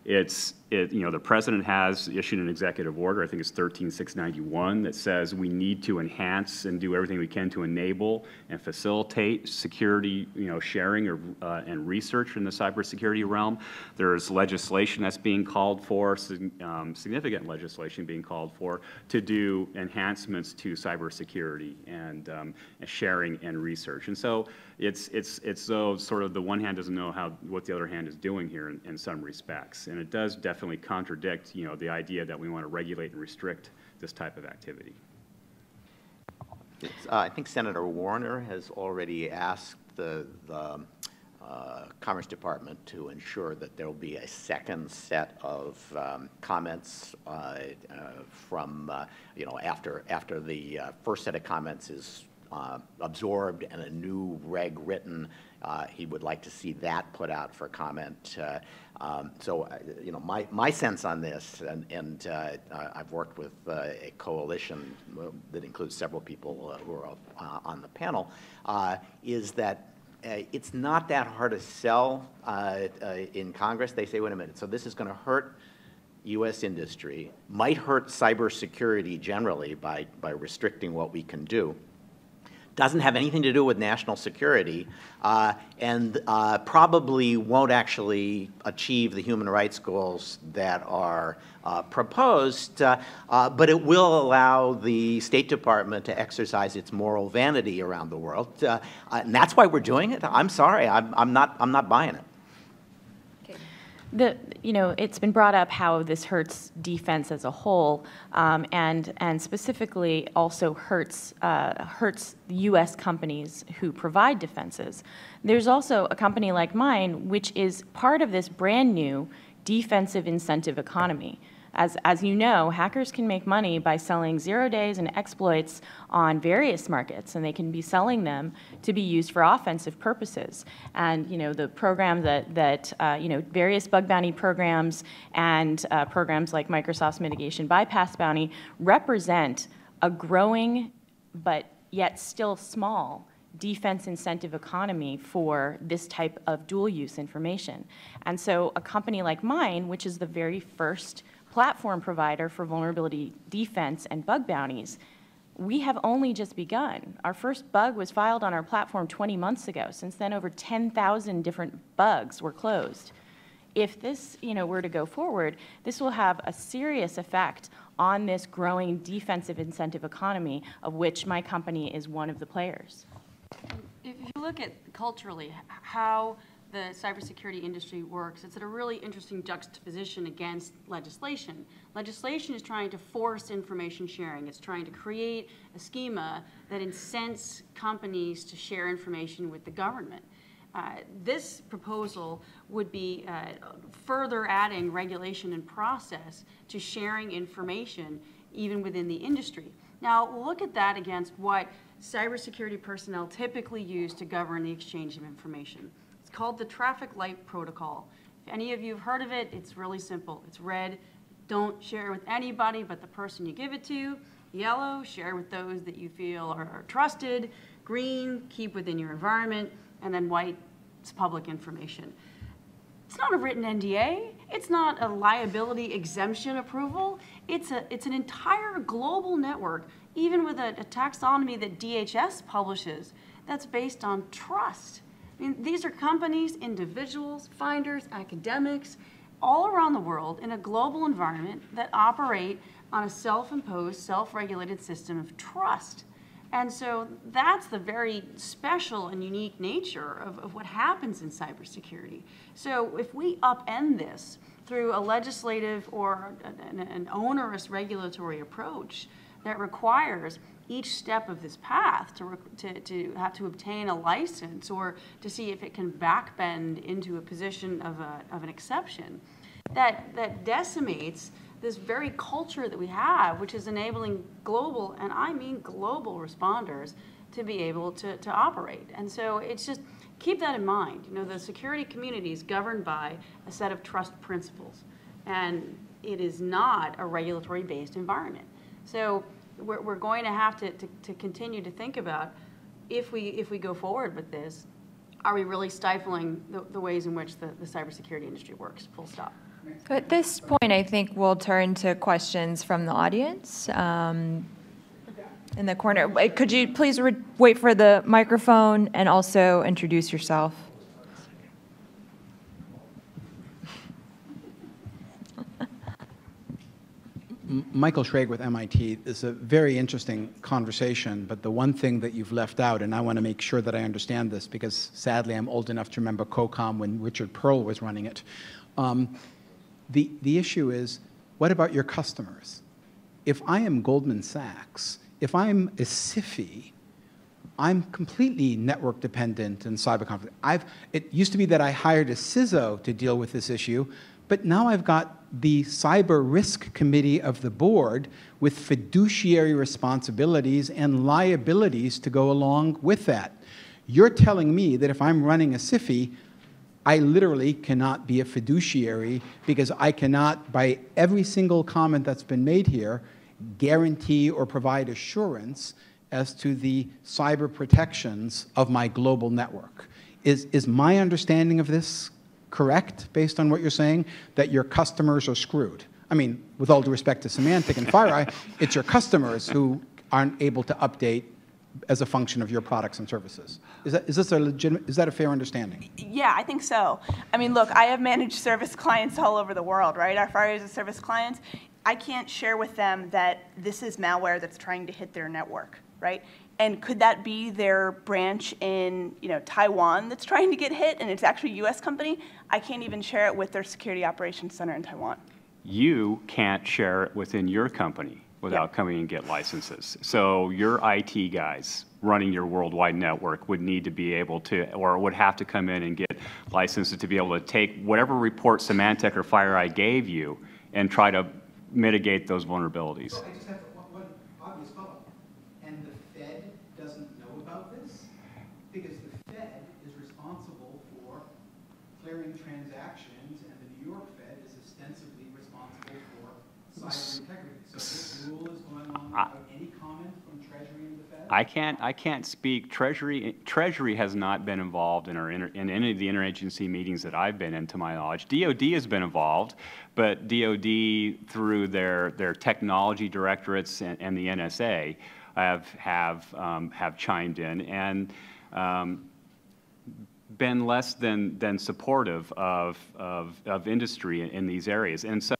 the president has issued an executive order, I think it's 13691, that says we need to enhance and do everything we can to enable and facilitate security, sharing and research in the cybersecurity realm. There's legislation that's being called for, significant legislation being called for, to do enhancements to cybersecurity and sharing and research. And so it's though sort of the one hand doesn't know what the other hand is doing here in some respects, and it does definitely contradict the idea that we want to regulate and restrict this type of activity. I think Senator Warner has already asked the Commerce Department to ensure that there will be a second set of comments from after the first set of comments is absorbed and a new reg written. He would like to see that put out for comment. My sense on this, and I've worked with a coalition that includes several people who are on the panel, is that it's not that hard to sell in Congress. They say, wait a minute, so this is going to hurt U.S. industry, might hurt cybersecurity generally by restricting what we can do. doesn't have anything to do with national security, and probably won't actually achieve the human rights goals that are proposed, but it will allow the State Department to exercise its moral vanity around the world, and that's why we're doing it. I'm sorry, I'm not buying it. You know, it's been brought up how this hurts defense as a whole, and specifically also hurts U.S. companies who provide defenses. There's also a company like mine, which is part of this brand new defensive incentive economy. As you know, hackers can make money by selling 0 days and exploits on various markets, and they can be selling them to be used for offensive purposes. And you know, the programs that you know, various bug bounty programs and programs like Microsoft's mitigation bypass bounty represent a growing, but yet still small, defense incentive economy for this type of dual-use information. And so, a company like mine, which is the very first platform provider for vulnerability defense and bug bounties, we have only just begun. Our first bug was filed on our platform 20 months ago. Since then, over 10,000 different bugs were closed. If this, you know, were to go forward, this will have a serious effect on this growing defensive incentive economy, of which my company is one of the players. If you look at culturally how the cybersecurity industry works, it's at a really interesting juxtaposition against legislation. Legislation is trying to force information sharing. It's trying to create a schema that incents companies to share information with the government. This proposal would be further adding regulation and process to sharing information even within the industry. Now, look at that against what cybersecurity personnel typically use to govern the exchange of information. It's called the Traffic Light Protocol. If any of you have heard of it, it's really simple. It's red, don't share with anybody but the person you give it to. Yellow, share with those that you feel are trusted. Green, keep within your environment. And then white, it's public information. It's not a written NDA. It's not a liability exemption approval. It's an entire global network, even with a taxonomy that DHS publishes, that's based on trust. I mean, these are companies, individuals, finders, academics, all around the world in a global environment that operate on a self-imposed, self-regulated system of trust. And so that's the very special and unique nature of what happens in cybersecurity. So if we upend this through a legislative or an onerous regulatory approach that requires each step of this path to have to obtain a license or to see if it can backbend into a position of an exception, that decimates this very culture that we have, which is enabling global, and I mean global, responders to be able to operate. And so it's just, keep that in mind. You know, the security community is governed by a set of trust principles, and it is not a regulatory-based environment. So we're going to have to continue to think about, if we go forward with this, are we really stifling the ways in which the cybersecurity industry works, full stop. So at this point, I think we'll turn to questions from the audience. In the corner, could you please wait for the microphone and also introduce yourself? Michael Schrag with MIT. This is a very interesting conversation, but the one thing that you've left out, and I want to make sure that I understand this, because sadly I'm old enough to remember COCOM when Richard Perle was running it. The issue is, what about your customers? If I am Goldman Sachs, if I'm a SIFI, I'm completely network dependent and cyber confident. It used to be that I hired a CISO to deal with this issue, but now I've got the cyber risk committee of the board with fiduciary responsibilities and liabilities to go along with that. You're telling me that if I'm running a SIFI, I literally cannot be a fiduciary because I cannot, by every single comment that's been made here, guarantee or provide assurance as to the cyber protections of my global network. Is my understanding of this correct, based on what you're saying, that your customers are screwed? I mean, with all due respect to Symantec and FireEye, it's your customers who aren't able to update as a function of your products and services. Is that a fair understanding? Yeah, I think so. I mean, look, I have managed service clients all over the world, right? Our fire as a service clients, I can't share with them that this is malware that's trying to hit their network, right? And could that be their branch in, you know, Taiwan that's trying to get hit, and it's actually a U.S. company? I can't even share it with their security operations center in Taiwan. You can't share it within your company without coming and get licenses. So your IT guys running your worldwide network would need to be able to, or would have to come in and get licenses to be able to take whatever report Symantec or FireEye gave you and try to mitigate those vulnerabilities. So I just have one obvious follow-up. And the Fed doesn't know about this? Because the Fed is responsible for clearing transactions, and the New York Fed is ostensibly responsible for cyber integrity. So this rule is going on without any comment from Treasury and the Fed? I can't speak. Treasury has not been involved in any of the interagency meetings that I've been in, to my knowledge. DoD has been involved, but DoD, through their technology directorates and the NSA, have chimed in and been less than supportive of industry in these areas. And so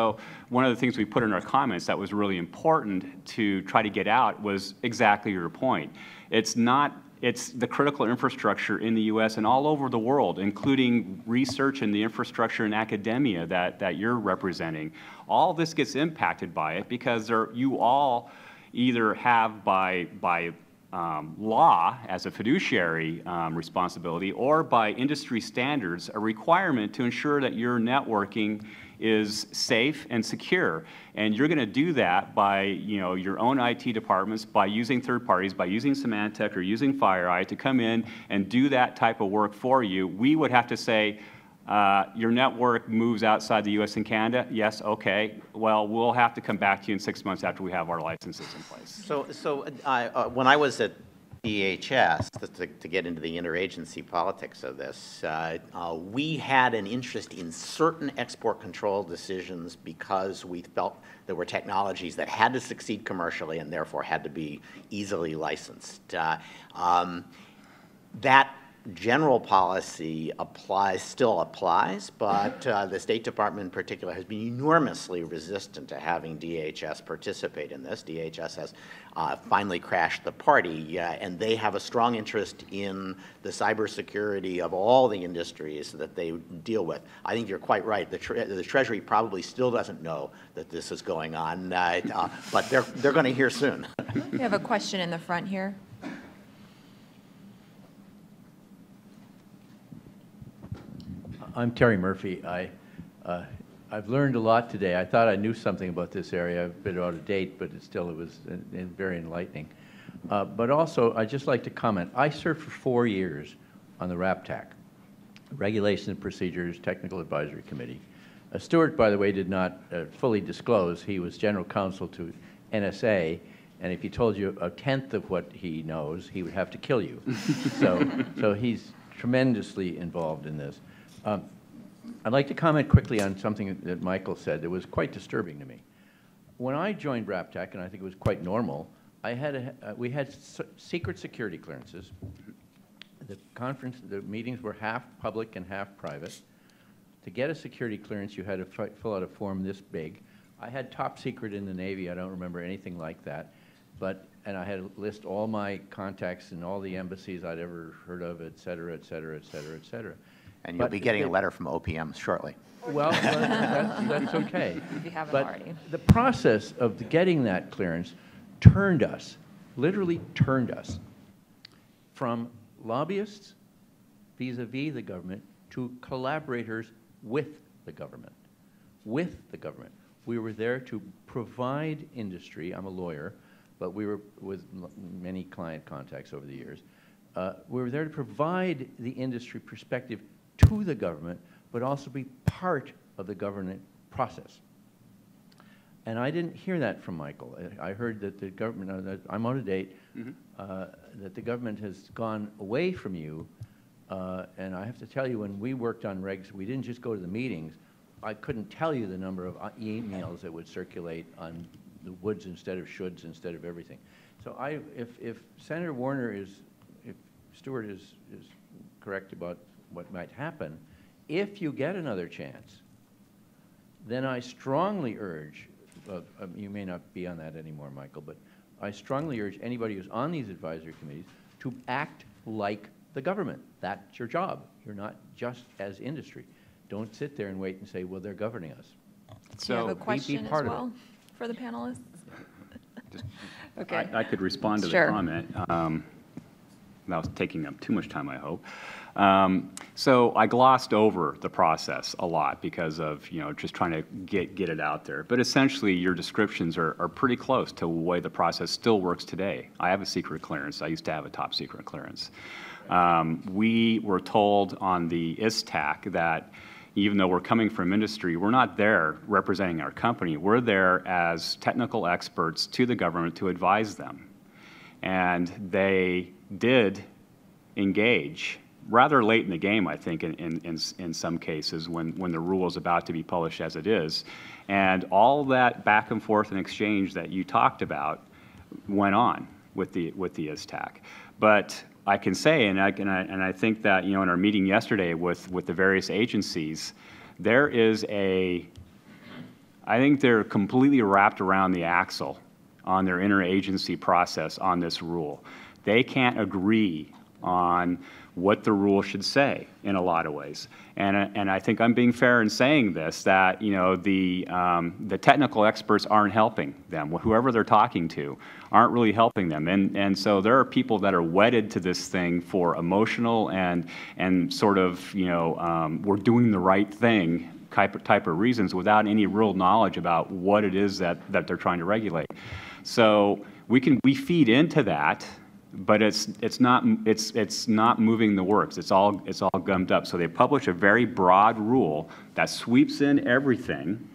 one of the things we put in our comments that was really important to try to get out was exactly your point. It's the critical infrastructure in the U.S. and all over the world, including research and the infrastructure in academia that you're representing. All this gets impacted by it because you all either have by law as a fiduciary responsibility, or by industry standards, a requirement to ensure that your networking is safe and secure. And you're going to do that by, you know, your own IT departments, by using third parties, by using Symantec or using FireEye to come in and do that type of work for you. We would have to say, your network moves outside the U.S. and Canada? Yes, okay. Well, we'll have to come back to you in 6 months after we have our licenses in place. So when I was at DHS, to get into the interagency politics of this, we had an interest in certain export control decisions because we felt there were technologies that had to succeed commercially and therefore had to be easily licensed. That general policy still applies, but the State Department in particular has been enormously resistant to having DHS participate in this. DHS has finally crashed the party, and they have a strong interest in the cybersecurity of all the industries that they deal with. I think you're quite right. The Treasury probably still doesn't know that this is going on, but they're going to hear soon. We have a question in the front here. I'm Terry Murphy. I've learned a lot today. I thought I knew something about this area. I've been out of date, but it was very enlightening. But also, I'd just like to comment. I served for 4 years on the RAPTAC, Regulations and Procedures Technical Advisory Committee. Stuart, by the way, did not fully disclose. He was general counsel to NSA. And if he told you a tenth of what he knows, he would have to kill you. So he's tremendously involved in this. I'd like to comment quickly on something that Michael said that was quite disturbing to me. When I joined RAPTAC, and I think it was quite normal, we had secret security clearances. The meetings were half public and half private. To get a security clearance, you had to fill out a form this big. I had top secret in the Navy. I don't remember anything like that. And I had to list all my contacts in all the embassies I'd ever heard of, et cetera, et cetera, et cetera, et cetera. And you'll be getting a letter from OPM shortly. Well, that's okay. If you haven't already. The process of getting that clearance turned us, literally turned us, from lobbyists vis-a-vis the government to collaborators with the government. We were there to provide industry. I'm a lawyer, but we were with many client contacts over the years. We were there to provide the industry perspective to the government, but also be part of the government process. And I didn't hear that from Michael. I heard that the government, I'm out of date, that the government has gone away from you. And I have to tell you, when we worked on regs, we didn't just go to the meetings. I couldn't tell you the number of emails that would circulate on the woulds instead of shoulds instead of everything. So if Senator Warner is, if Stuart is correct about what might happen, if you get another chance, then I strongly urge, you may not be on that anymore, Michael, but I strongly urge anybody who's on these advisory committees to act like the government. That's your job. You're not just as industry. Don't sit there and wait and say, well, they're governing us. So you have a question as well for the panelists? Just, okay. I could respond to the comment without taking up too much time, I hope. So I glossed over the process a lot because of, you know, just trying to get it out there. But essentially, your descriptions are pretty close to the way the process still works today. I have a secret clearance. I used to have a top secret clearance. We were told on the ISTAC that even though we're coming from industry, we're not there representing our company. We're there as technical experts to the government to advise them. And they did engage rather late in the game, I think, in some cases when the rule is about to be published as it is. And all that back and forth and exchange that you talked about went on with the ISTAC. But I can say, and I think that, you know, in our meeting yesterday with the various agencies, there is a, I think they're completely wrapped around the axle on their interagency process on this rule. They can't agree on what the rule should say in a lot of ways. And I think I'm being fair in saying this, that, you know, the technical experts aren't helping them. Whoever they're talking to aren't really helping them. And so there are people that are wedded to this thing for emotional and sort of, you know, we're doing the right thing type of reasons without any real knowledge about what it is that they're trying to regulate. So we feed into that, but it's not moving the works. It's all gummed up. So they publish a very broad rule that sweeps in everything,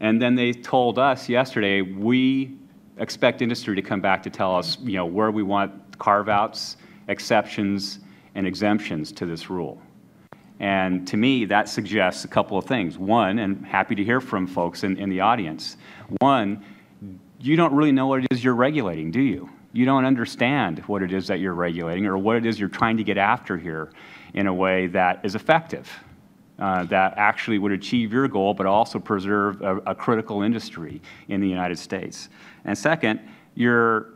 and then they told us yesterday we expect industry to come back to tell us, you know, where we want carve-outs, exceptions, and exemptions to this rule. And to me, that suggests a couple of things. One, and happy to hear from folks in the audience. One, you don't really know what it is you're regulating, do you? You don't understand what it is that you're regulating or what it is you're trying to get after here in a way that is effective, that actually would achieve your goal but also preserve a critical industry in the United States. And second, your,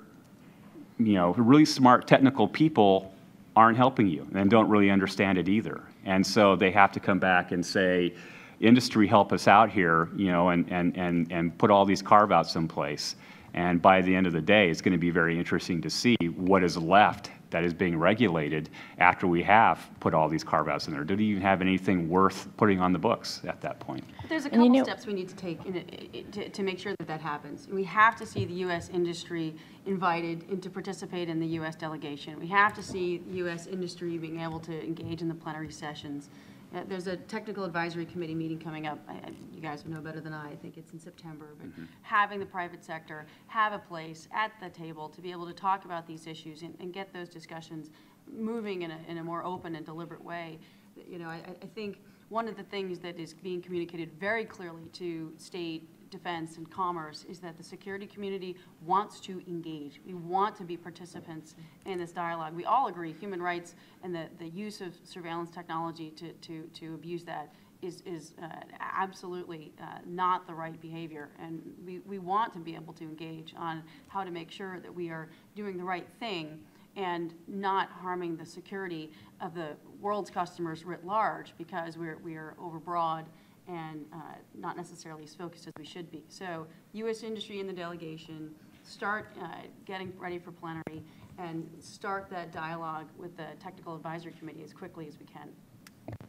you know, really smart technical people aren't helping you and don't really understand it either. And so they have to come back and say, industry, help us out here, you know, and put all these carve-outs in place. And by the end of the day, it's going to be very interesting to see what is left that is being regulated after we have put all these carve-outs in there. Do we even have anything worth putting on the books at that point? There's a couple steps we need to take to make sure that happens. We have to see the U.S. industry invited to participate in the U.S. delegation. We have to see U.S. industry being able to engage in the plenary sessions. There's a technical advisory committee meeting coming up. You guys know better than I think it's in September. But having the private sector have a place at the table to be able to talk about these issues and get those discussions moving in a more open and deliberate way. You know, I think one of the things that is being communicated very clearly to state defense and commerce is that the security community wants to engage. We want to be participants in this dialogue. We all agree human rights and the use of surveillance technology to abuse that is absolutely not the right behavior. And we want to be able to engage on how to make sure that we are doing the right thing and not harming the security of the world's customers writ large because we are overbroad and not necessarily as focused as we should be. So U.S. industry and the delegation start getting ready for plenary and start that dialogue with the technical advisory committee as quickly as we can.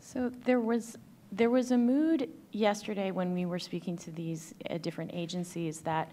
So there was a mood yesterday when we were speaking to these different agencies that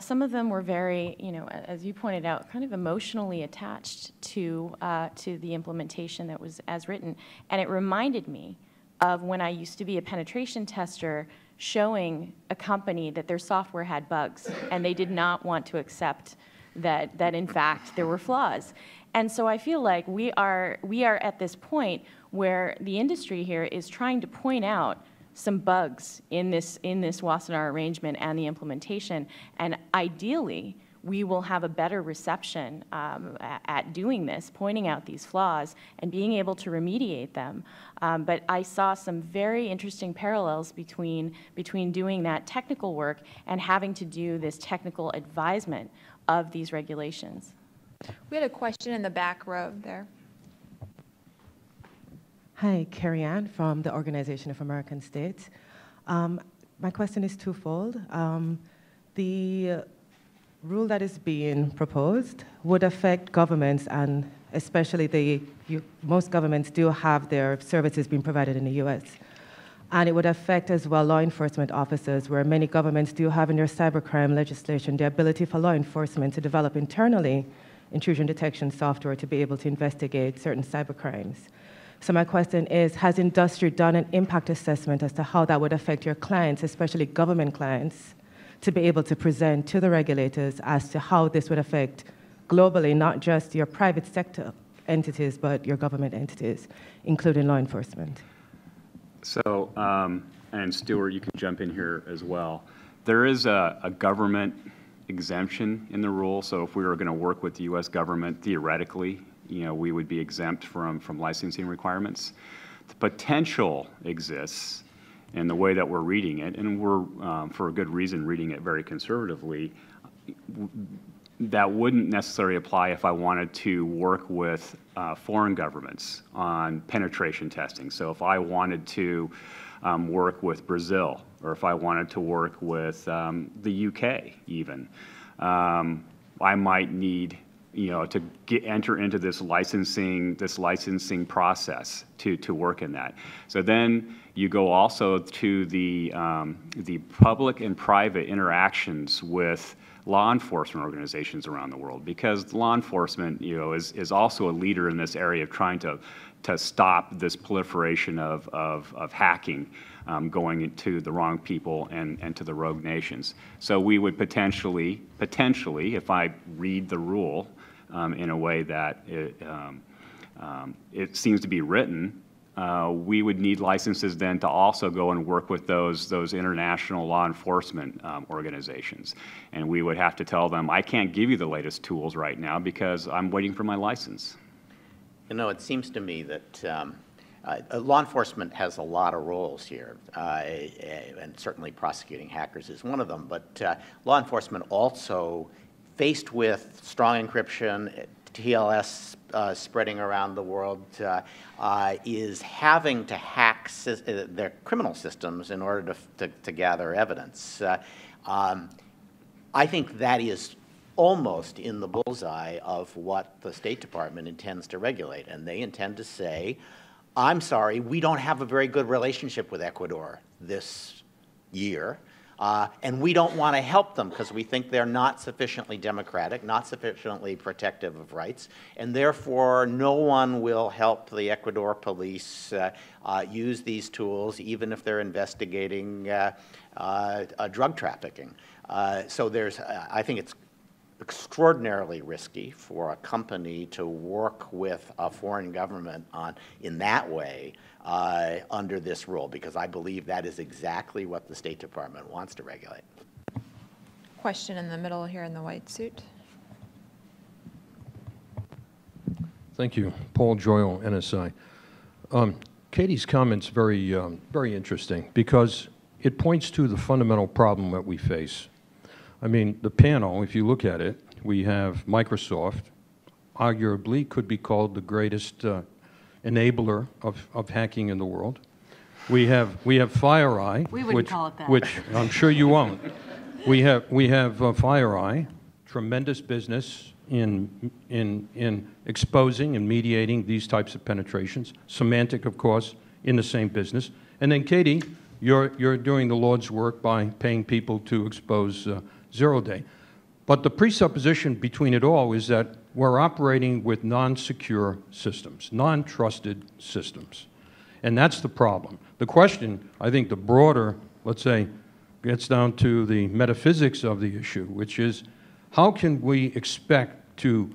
some of them were very, you know, as you pointed out, kind of emotionally attached to the implementation that was as written. And it reminded me of when I used to be a penetration tester showing a company that their software had bugs and they did not want to accept that in fact there were flaws. And so I feel like we are at this point where the industry here is trying to point out some bugs in this Wassenaar arrangement and the implementation, and ideally we will have a better reception at doing this, pointing out these flaws and being able to remediate them. But I saw some very interesting parallels between doing that technical work and having to do this technical advisement of these regulations. We had a question in the back row there. Hi, Carrie Ann from the Organization of American States. My question is twofold. The rule that is being proposed would affect governments, and especially most governments do have their services being provided in the US. And it would affect as well law enforcement officers, where many governments do have in their cybercrime legislation the ability for law enforcement to develop internally intrusion detection software to be able to investigate certain cybercrimes. So my question is, has industry done an impact assessment as to how that would affect your clients, especially government clients, to be able to present to the regulators as to how this would affect globally, not just your private sector entities, but your government entities, including law enforcement? So, and Stuart, you can jump in here as well. There is a government exemption in the rule, so if we were going to work with the U.S. government, theoretically, we would be exempt from licensing requirements. The potential exists, and the way that we're reading it, and we're, for a good reason, reading it very conservatively, that wouldn't necessarily apply if I wanted to work with foreign governments on penetration testing. So if I wanted to work with Brazil, or if I wanted to work with the UK even, I might need to enter into this licensing process to work in that. So then you go also to the public and private interactions with law enforcement organizations around the world, because law enforcement is also a leader in this area of trying to stop this proliferation of hacking going to the wrong people and to the rogue nations. So we would potentially, if I read the rule in a way that it seems to be written, we would need licenses then to also go and work with those international law enforcement organizations. And we would have to tell them, I can't give you the latest tools right now because I'm waiting for my license. It seems to me that law enforcement has a lot of roles here, and certainly prosecuting hackers is one of them, but law enforcement also, faced with strong encryption, TLS spreading around the world, is having to hack their criminal systems in order to gather evidence. I think that is almost in the bullseye of what the State Department intends to regulate, and they intend to say, I'm sorry, we don't have a very good relationship with Ecuador this year. And we don't want to help them because we think they're not sufficiently democratic, not sufficiently protective of rights, and therefore no one will help the Ecuador police use these tools even if they're investigating drug trafficking. So there's, I think it's extraordinarily risky for a company to work with a foreign government in that way under this rule, because I believe that is exactly what the State Department wants to regulate. Question in the middle here in the white suit. Thank you. Paul Joyle, NSI. Katie's comment's very, very interesting, because it points to the fundamental problem that we face. I mean, the panel, if you look at it, we have Microsoft, arguably could be called the greatest enabler of hacking in the world. We have FireEye, which I'm sure you won't. We have FireEye, tremendous business in exposing and mediating these types of penetrations. Symantec, of course, in the same business. And then Katie, you're doing the Lord's work by paying people to expose zero-day. But the presupposition between it all is that we're operating with non-secure systems, non-trusted systems. And that's the problem. The question, I think the broader, let's say, gets down to the metaphysics of the issue, which is how can we expect to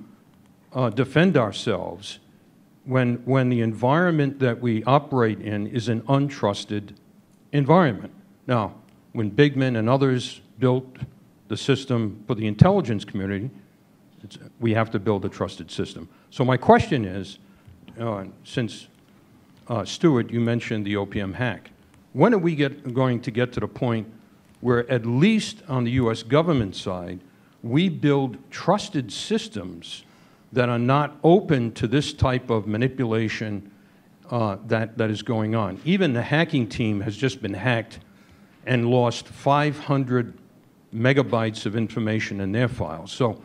defend ourselves when the environment that we operate in is an untrusted environment? Now, when big men and others built the system for the intelligence community, we have to build a trusted system. So my question is, since Stuart, you mentioned the OPM hack, when are we going to get to the point where, at least on the US government side, we build trusted systems that are not open to this type of manipulation that is going on? Even the hacking team has just been hacked and lost 500 megabytes of information in their files. So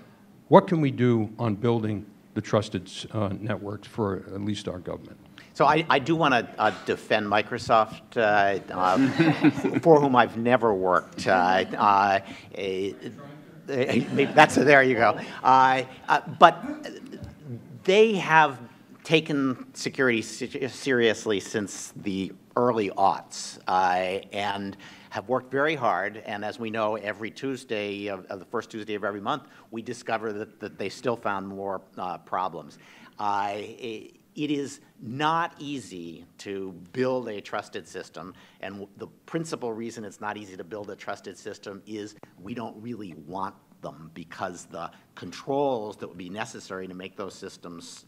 what can we do on building the trusted networks for at least our government? So I do want to defend Microsoft, for whom I've never worked. That's there you go. But they have taken security seriously since the early aughts, and have worked very hard, and as we know, every Tuesday, the first Tuesday of every month, we discover that they still found more problems. It is not easy to build a trusted system, and the principal reason it's not easy to build a trusted system is we don't really want them, because the controls that would be necessary to make those systems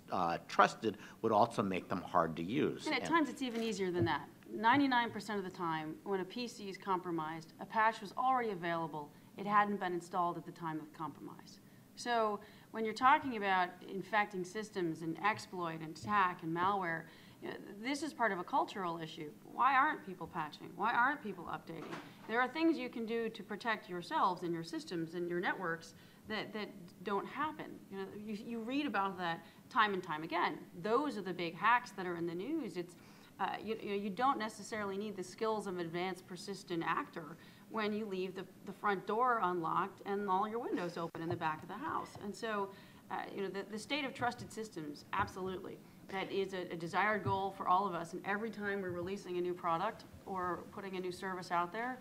trusted would also make them hard to use. And at times it's even easier than that. 99% of the time, when a PC is compromised, a patch was already available. It hadn't been installed at the time of compromise. So when you're talking about infecting systems and exploit and attack and malware, you know, this is part of a cultural issue. Why aren't people patching? Why aren't people updating? There are things you can do to protect yourselves and your systems and your networks that don't happen. You know, you read about that time and time again. Those are the big hacks that are in the news. It's you don't necessarily need the skills of an advanced persistent actor when you leave the front door unlocked and all your windows open in the back of the house. And so, the state of trusted systems, absolutely. That is a desired goal for all of us. And every time we're releasing a new product or putting a new service out there,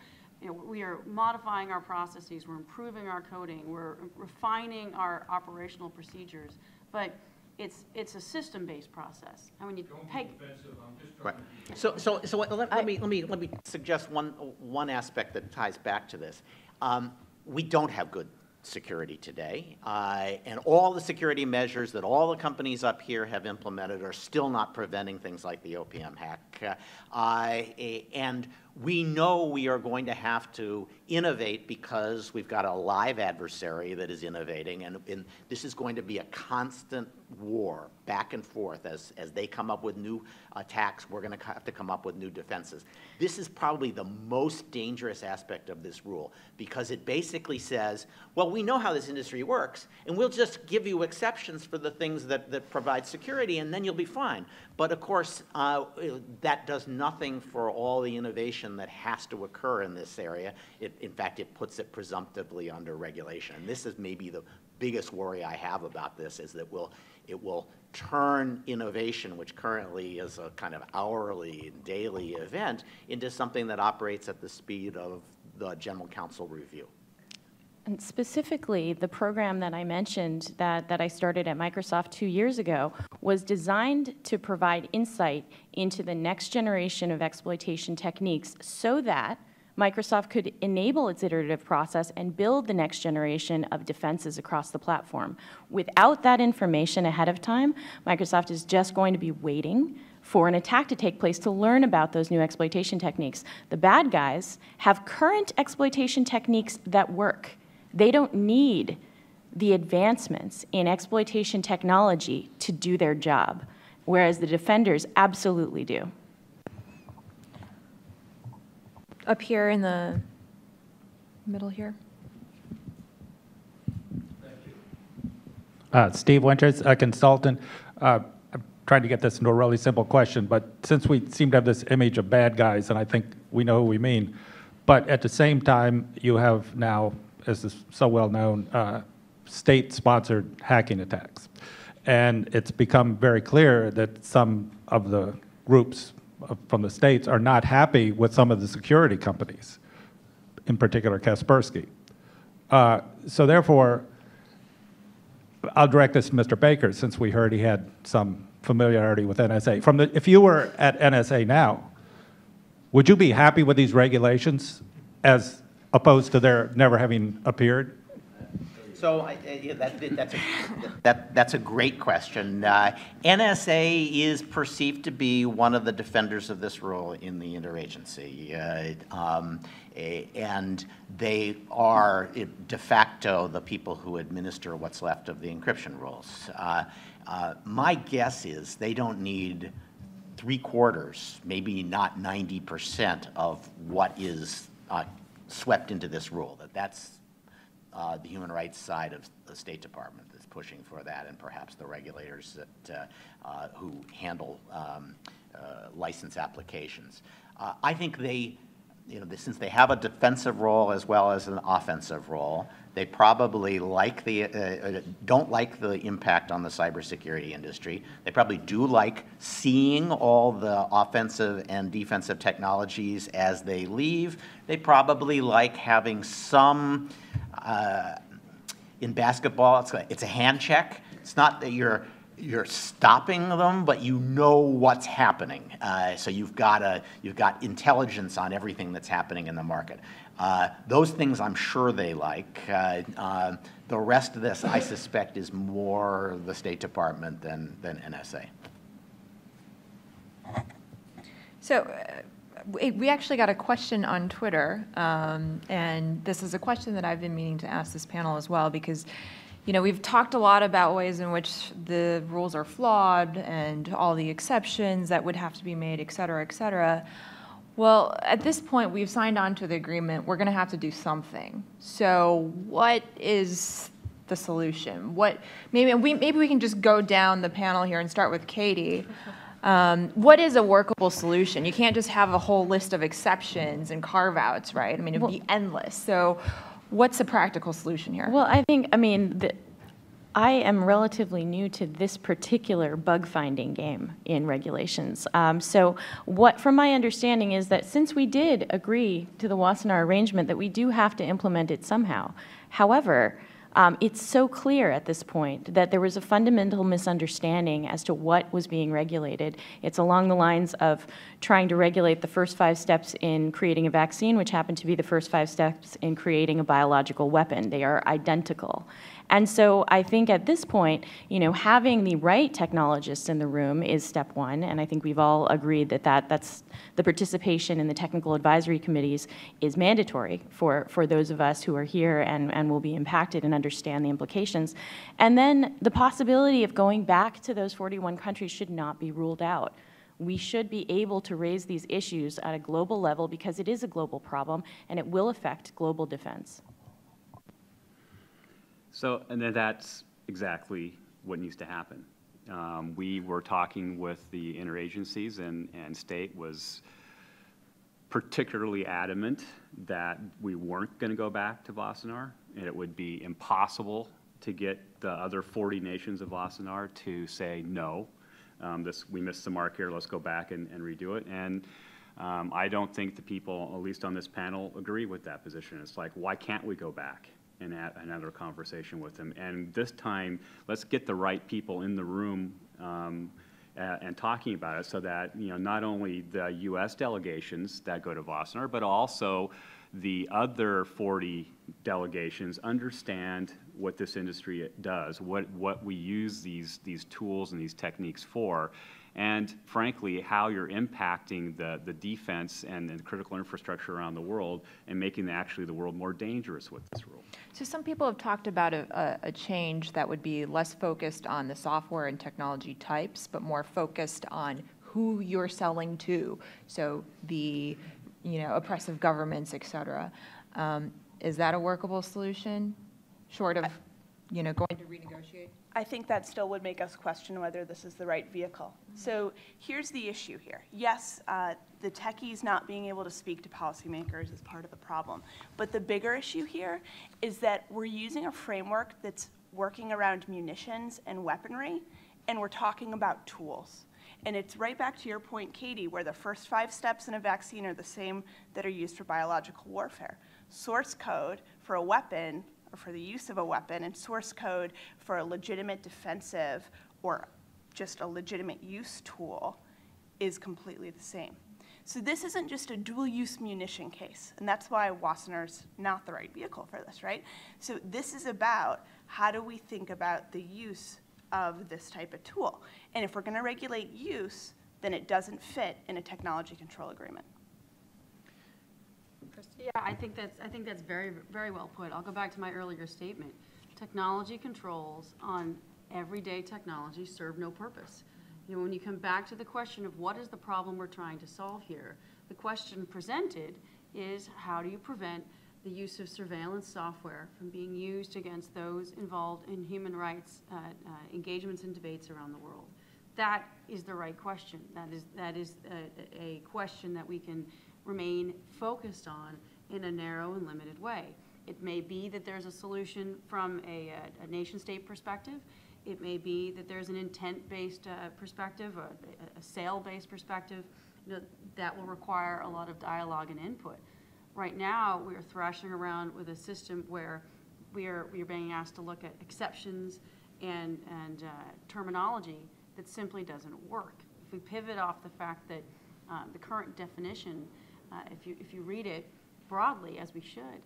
we are modifying our processes, we're improving our coding, we're refining our operational procedures. But it's a system-based process, and when you peg. Right. So let me suggest one aspect that ties back to this. We don't have good security today, and all the security measures that all the companies up here have implemented are still not preventing things like the OPM hack. And we know we are going to have to innovate because we've got a live adversary that is innovating, and this is going to be a constant war back and forth. As they come up with new attacks, we're going to have to come up with new defenses. This is probably the most dangerous aspect of this rule, because it basically says, well, we know how this industry works, and we'll just give you exceptions for the things that provide security, and then you'll be fine. But of course, that does nothing for all the innovation that has to occur in this area. In fact, it puts it presumptively under regulation. And this is maybe the biggest worry I have about this, is that it will turn innovation, which currently is a kind of hourly, daily event, into something that operates at the speed of the General Counsel review. And specifically, the program that I mentioned that I started at Microsoft 2 years ago was designed to provide insight into the next generation of exploitation techniques so that Microsoft could enable its iterative process and build the next generation of defenses across the platform. Without that information ahead of time, Microsoft is just going to be waiting for an attack to take place to learn about those new exploitation techniques. The bad guys have current exploitation techniques that work. They don't need the advancements in exploitation technology to do their job, whereas the defenders absolutely do. Up here in the middle here. Thank you. Steve Winters, a consultant. I'm trying to get this into a really simple question, but since we seem to have this image of bad guys, and I think we know who we mean, but at the same time, you have now, as is so well known, state-sponsored hacking attacks. And it's become very clear that some of the groups from the states are not happy with some of the security companies, in particular Kaspersky. So therefore, I'll direct this to Mr. Baker, since we heard he had some familiarity with NSA. If you were at NSA now, would you be happy with these regulations as opposed to their never having appeared? So that's a great question. NSA is perceived to be one of the defenders of this rule in the interagency, and they are de facto the people who administer what's left of the encryption rules. My guess is they don't need 3/4, maybe not 90% of what is swept into this rule. That's the human rights side of the State Department that's pushing for that, and perhaps the regulators that, who handle license applications. I think they, since they have a defensive role as well as an offensive role, they probably like the, don't like the impact on the cybersecurity industry. They probably do like seeing all the offensive and defensive technologies as they leave. They probably like having some. In basketball, it's a hand check. It's not that you're stopping them, but you know what's happening. So you've got intelligence on everything that's happening in the market. Those things I'm sure they like. The rest of this, I suspect, is more the State Department than NSA. So. We actually got a question on Twitter, and this is a question that I've been meaning to ask this panel as well, because we've talked a lot about ways in which the rules are flawed and all the exceptions that would have to be made, et cetera, et cetera. Well, at this point, we've signed on to the agreement. We're going to have to do something. So what is the solution? Maybe we can just go down the panel here and start with Katie. What is a workable solution? You can't just have a whole list of exceptions and carve-outs, right? I mean, it would be endless. So what's a practical solution here? Well, I think, I am relatively new to this particular bug-finding game in regulations. So what, from my understanding, is that since we did agree to the Wassenaar arrangement that we do have to implement it somehow. However, it's so clear at this point that there was a fundamental misunderstanding as to what was being regulated. It's along the lines of trying to regulate the first 5 steps in creating a vaccine, which happened to be the first 5 steps in creating a biological weapon. They are identical. And so I think at this point, having the right technologists in the room is step one, and I think we've all agreed that, that's the participation in the technical advisory committees is mandatory for those of us who are here and will be impacted and understand the implications. And then the possibility of going back to those 41 countries should not be ruled out. We should be able to raise these issues at a global level because it is a global problem and it will affect global defense. So, and then that's exactly what needs to happen. We were talking with the interagencies, and State was particularly adamant that we weren't going to go back to Wassenaar, and it would be impossible to get the other 40 nations of Wassenaar to say, no, we missed the mark here, let's go back and redo it. And I don't think the people, at least on this panel, agree with that position. It's like, why can't we go back and have another conversation with them? And this time, let's get the right people in the room and talking about it so that, not only the U.S. delegations that go to Wassenaar, but also the other 40 delegations understand what this industry does, what we use these tools and these techniques for, and frankly, how you're impacting the defense and critical infrastructure around the world and making the world more dangerous with this rule. So some people have talked about a change that would be less focused on the software and technology types, but more focused on who you're selling to, so the oppressive governments, et cetera. Is that a workable solution, short of going to renegotiate? I think that still would make us question whether this is the right vehicle. So here's the issue here. Yes, the techies not being able to speak to policymakers is part of the problem. But the bigger issue here is that we're using a framework that's working around munitions and weaponry, and we're talking about tools. And it's right back to your point, Katie, where the first 5 steps in a vaccine are the same that are used for biological warfare. Source code for a weapon, or for the use of a weapon, and source code for a legitimate defensive or just a legitimate use tool is completely the same. So this isn't just a dual-use munition case, and that's why Wassenaar's not the right vehicle for this, right? So this is about how do we think about the use of this type of tool. And if we're going to regulate use, then it doesn't fit in a technology control agreement. Yeah, I think that's very, very well put. I'll go back to my earlier statement. Technology controls on everyday technology serve no purpose. You know, when you come back to the question of what is the problem we're trying to solve here, the question presented is how do you prevent the use of surveillance software from being used against those involved in human rights engagements and debates around the world? That is the right question. That is a question that we can remain focused on in a narrow and limited way. It may be that there's a solution from a nation-state perspective. It may be that there's an intent-based perspective, a sale-based perspective. You know, that will require a lot of dialogue and input. Right now, we are thrashing around with a system where we are being asked to look at exceptions and terminology that simply doesn't work. If we pivot off the fact that the current definition, if you read it broadly, as we should,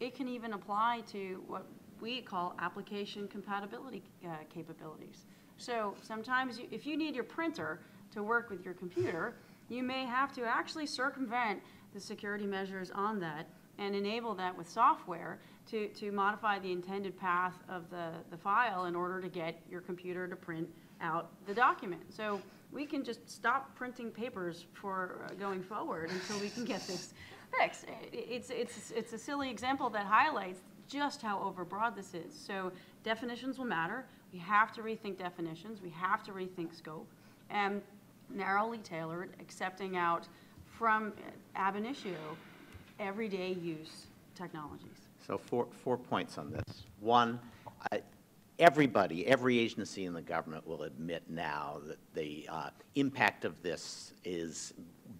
it can even apply to what we call application compatibility capabilities. So sometimes if you need your printer to work with your computer, you may have to actually circumvent the security measures on that and enable that with software to modify the intended path of the file in order to get your computer to print out the document. So we can just stop printing papers for going forward until we can get this fixed. It's a silly example that highlights just how overbroad this is. So definitions will matter. We have to rethink definitions. We have to rethink scope and narrowly tailored, accepting out from ab initio everyday use technologies. So four points on this. One, everybody, every agency in the government will admit now that the impact of this is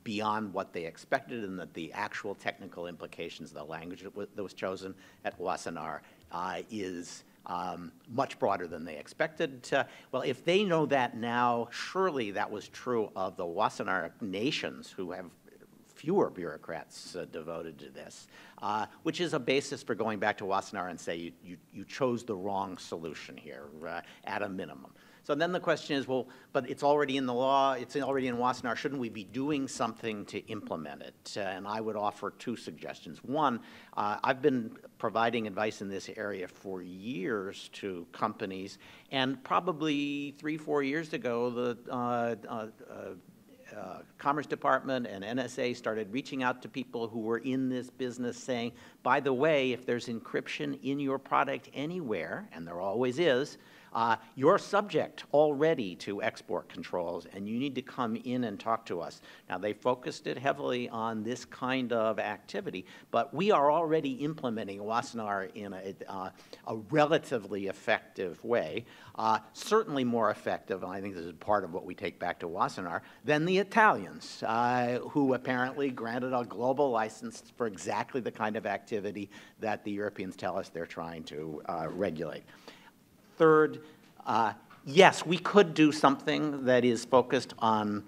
beyond what they expected and that the actual technical implications of the language that was chosen at Wassenaar is much broader than they expected. Well, if they know that now, surely that was true of the Wassenaar nations who have fewer bureaucrats devoted to this, which is a basis for going back to Wassenaar and say you chose the wrong solution here at a minimum. So then the question is, well, but it's already in the law, it's already in Wassenaar, shouldn't we be doing something to implement it? And I would offer two suggestions. One, I've been providing advice in this area for years to companies, and probably 3 or 4 years ago, the Commerce Department and NSA started reaching out to people who were in this business saying, by the way, if there's encryption in your product anywhere, and there always is, you're subject already to export controls, and you need to come in and talk to us. Now, they focused it heavily on this kind of activity, but we are already implementing Wassenaar in a relatively effective way, certainly more effective, and I think this is part of what we take back to Wassenaar, than the Italians, who apparently granted a global license for exactly the kind of activity that the Europeans tell us they're trying to regulate. Third, yes, we could do something that is focused on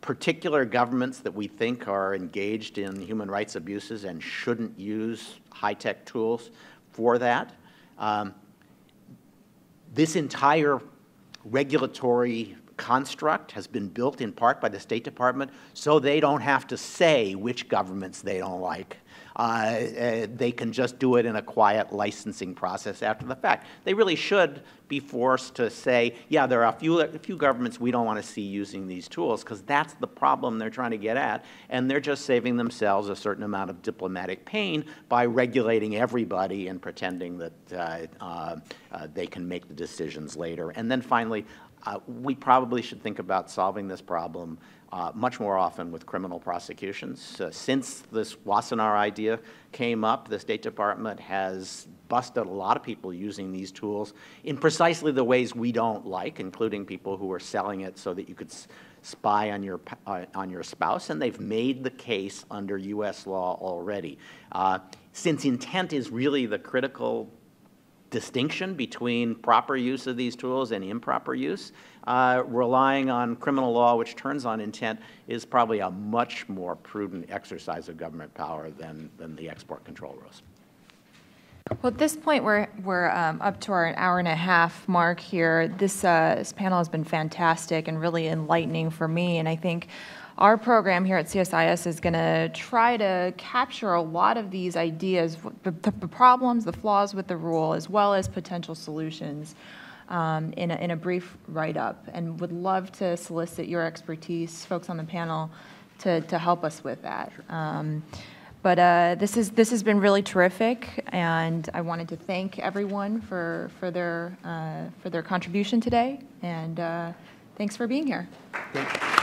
particular governments that we think are engaged in human rights abuses and shouldn't use high-tech tools for that. This entire regulatory construct has been built in part by the State Department so they don't have to say which governments they don't like. They can just do it in a quiet licensing process after the fact. They really should be forced to say, yeah, there are a few governments we don't want to see using these tools, because that's the problem they're trying to get at, and they're just saving themselves a certain amount of diplomatic pain by regulating everybody and pretending that they can make the decisions later. And then finally, we probably should think about solving this problem much more often with criminal prosecutions. Since this Wassenaar idea came up, the State Department has busted a lot of people using these tools in precisely the ways we don't like, including people who are selling it so that you could spy on your spouse, and they've made the case under U.S. law already. Since intent is really the critical distinction between proper use of these tools and improper use, relying on criminal law, which turns on intent, is probably a much more prudent exercise of government power than the export control rules. Well, at this point, we're up to our hour-and-a-half mark here. This panel has been fantastic and really enlightening for me, and I think our program here at CSIS is going to try to capture a lot of these ideas, the problems, the flaws with the rule, as well as potential solutions in a brief write-up, and would love to solicit your expertise, folks on the panel, to help us with that. But this has been really terrific, and I wanted to thank everyone for their contribution today, and thanks for being here. Thank you.